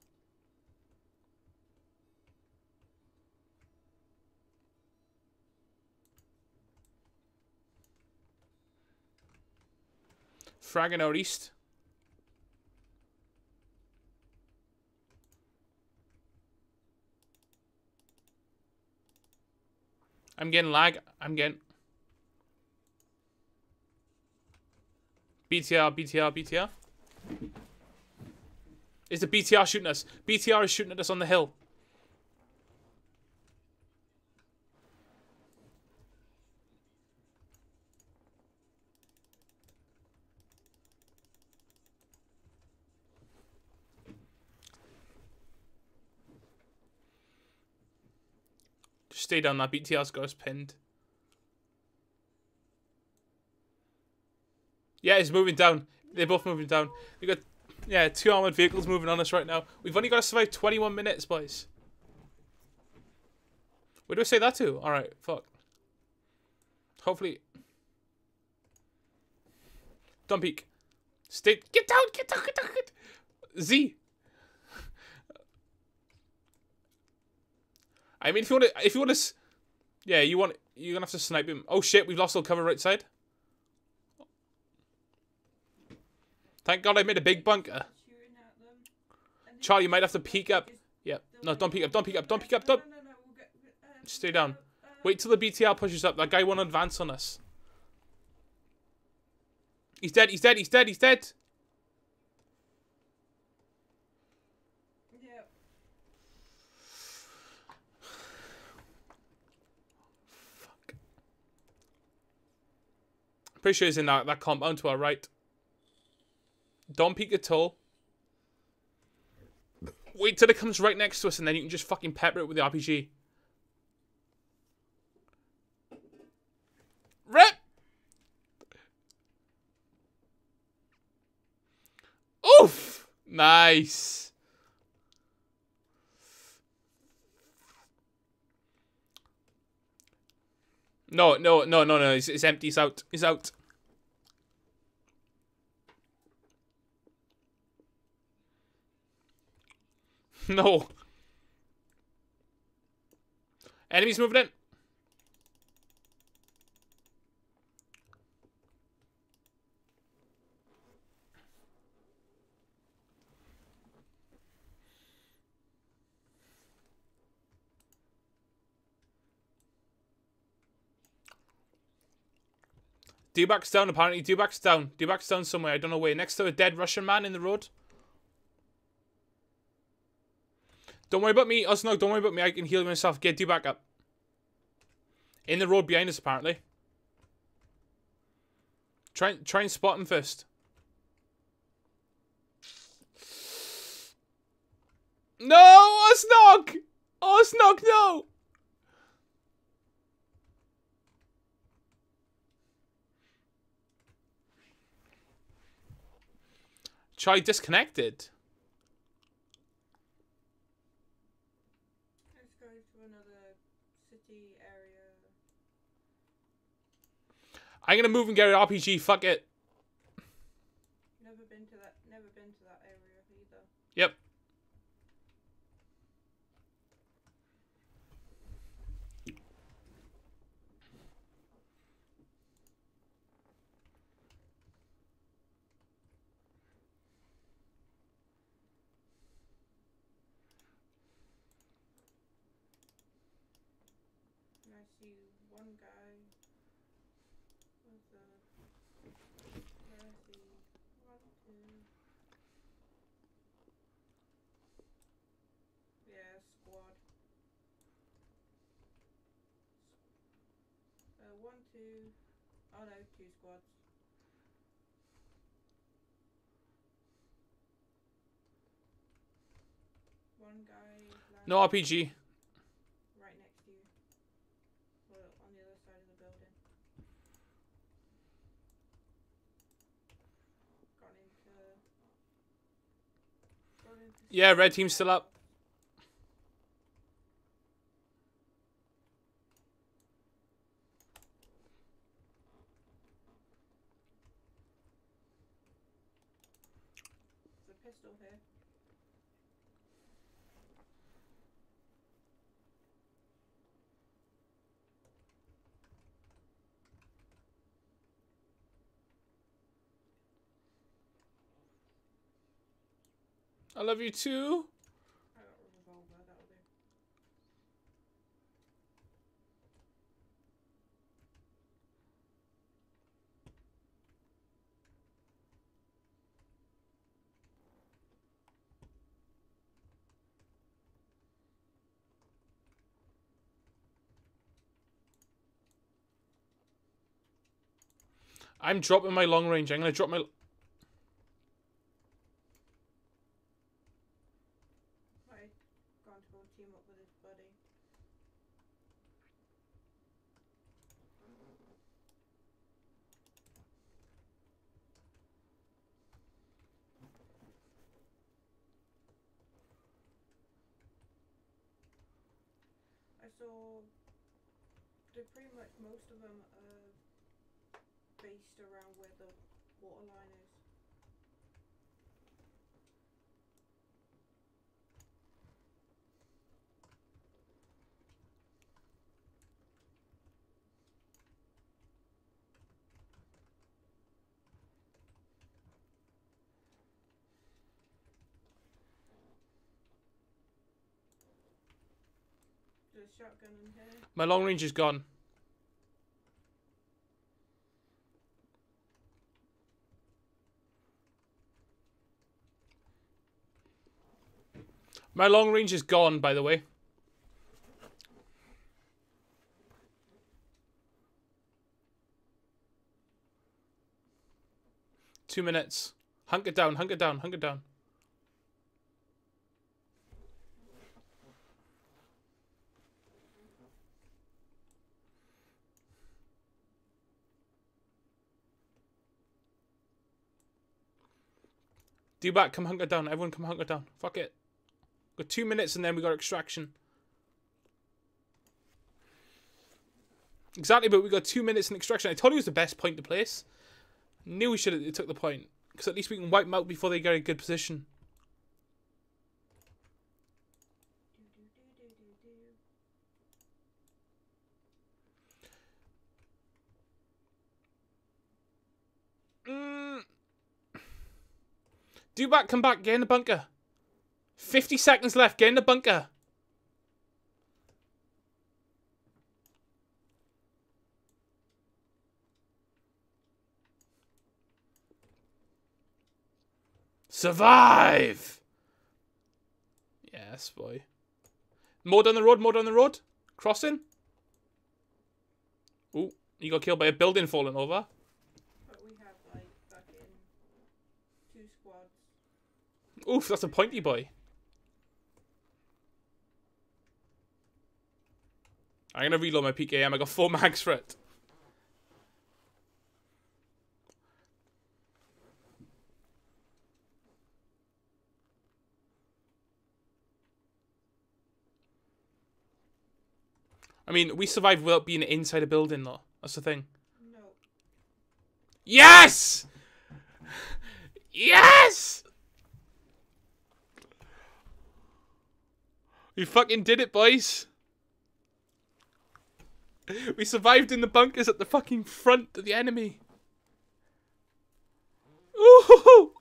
Fragging out east. I'm getting lag. I'm getting... B T R, B T R, B T R. Is the B T R shooting us? B T R is shooting at us on the hill. stay down. That B T R's got us pinned. Yeah, it's moving down. They're both moving down. We got, yeah, two armored vehicles moving on us right now. We've only got to survive twenty-one minutes, boys. Where do I say that to? All right, fuck. Hopefully, don't peek. Stay. Get down. Get down. Get down. Get down. Z. I mean, if you want to, if you want to, yeah, you want, you're gonna have to snipe him. Oh shit, we've lost all cover right side. Thank God I made a big bunker. Charlie, you might have to peek up. Yeah, no, don't peek up, don't peek up, don't peek up, don't. Stay down. Wait till the B T R pushes up. That guy won't advance on us. He's dead, he's dead, he's dead, he's dead. Fuck. I'm pretty sure he's in that, that compound to our right. Don't peek at all. Wait till it comes right next to us and then you can just fucking pepper it with the R P G. Rip! Oof! Nice. No, no, no, no, no. It's, it's empty. It's out. It's out. No. Enemies moving in. D-back's down, apparently. D-back's down. D-back's down somewhere. I don't know where. Next to a dead Russian man in the road. Don't worry about me, Osnog, don't worry about me, I can heal myself. Get you back up. In the road behind us, apparently. Try, try and spot him first. No, Osnog! Osnog, no! Try disconnected. I'm gonna move and get an R P G. Fuck it. Never been to that. Never been to that area either. Yep. And I see one guy. Two, oh no, two squads. One guy. No R P G. Right next to you. Well, on the other side of the building. Got into. Got into yeah, red team's still up. I love you too. I got a revolver, that'll do. I'm dropping my long range. I'm gonna drop my. saw they're pretty much most of them are based around where the water line is. Shotgun in here. My long range is gone. My long range is gone, by the way. Two minutes. Hunker down, hunker down, hunker down. Do back, come hunker down. Everyone come hunker down. Fuck it. We've got two minutes and then we got extraction. Exactly, but we got two minutes in extraction. I told you it was the best point to place. Knew we should have took the point. Because at least we can wipe them out before they get a good position. Do back, come back, get in the bunker. fifty seconds left, get in the bunker. Survive! Yes, boy. More down the road, more down the road. Crossing. Ooh, you got killed by a building falling over. Oof, that's a pointy boy. I'm going to reload my P K M. I got four mags for it. I mean, we survived without being inside a building, though. That's the thing. No. Yes! Yes! We fucking did it, boys. We survived in the bunkers at the fucking front of the enemy. Ooh!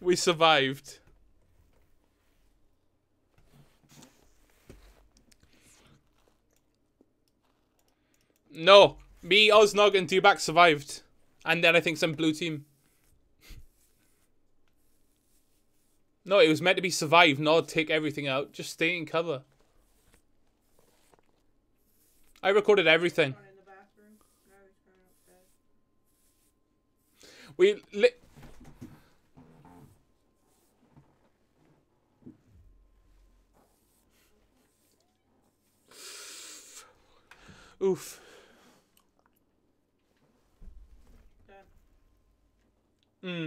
We survived. No. Me, Oznog, and Dubak survived. And then I think some blue team. No, it was meant to be survive, not take everything out. Just stay in cover. I recorded everything. We li- Oof. Hmm.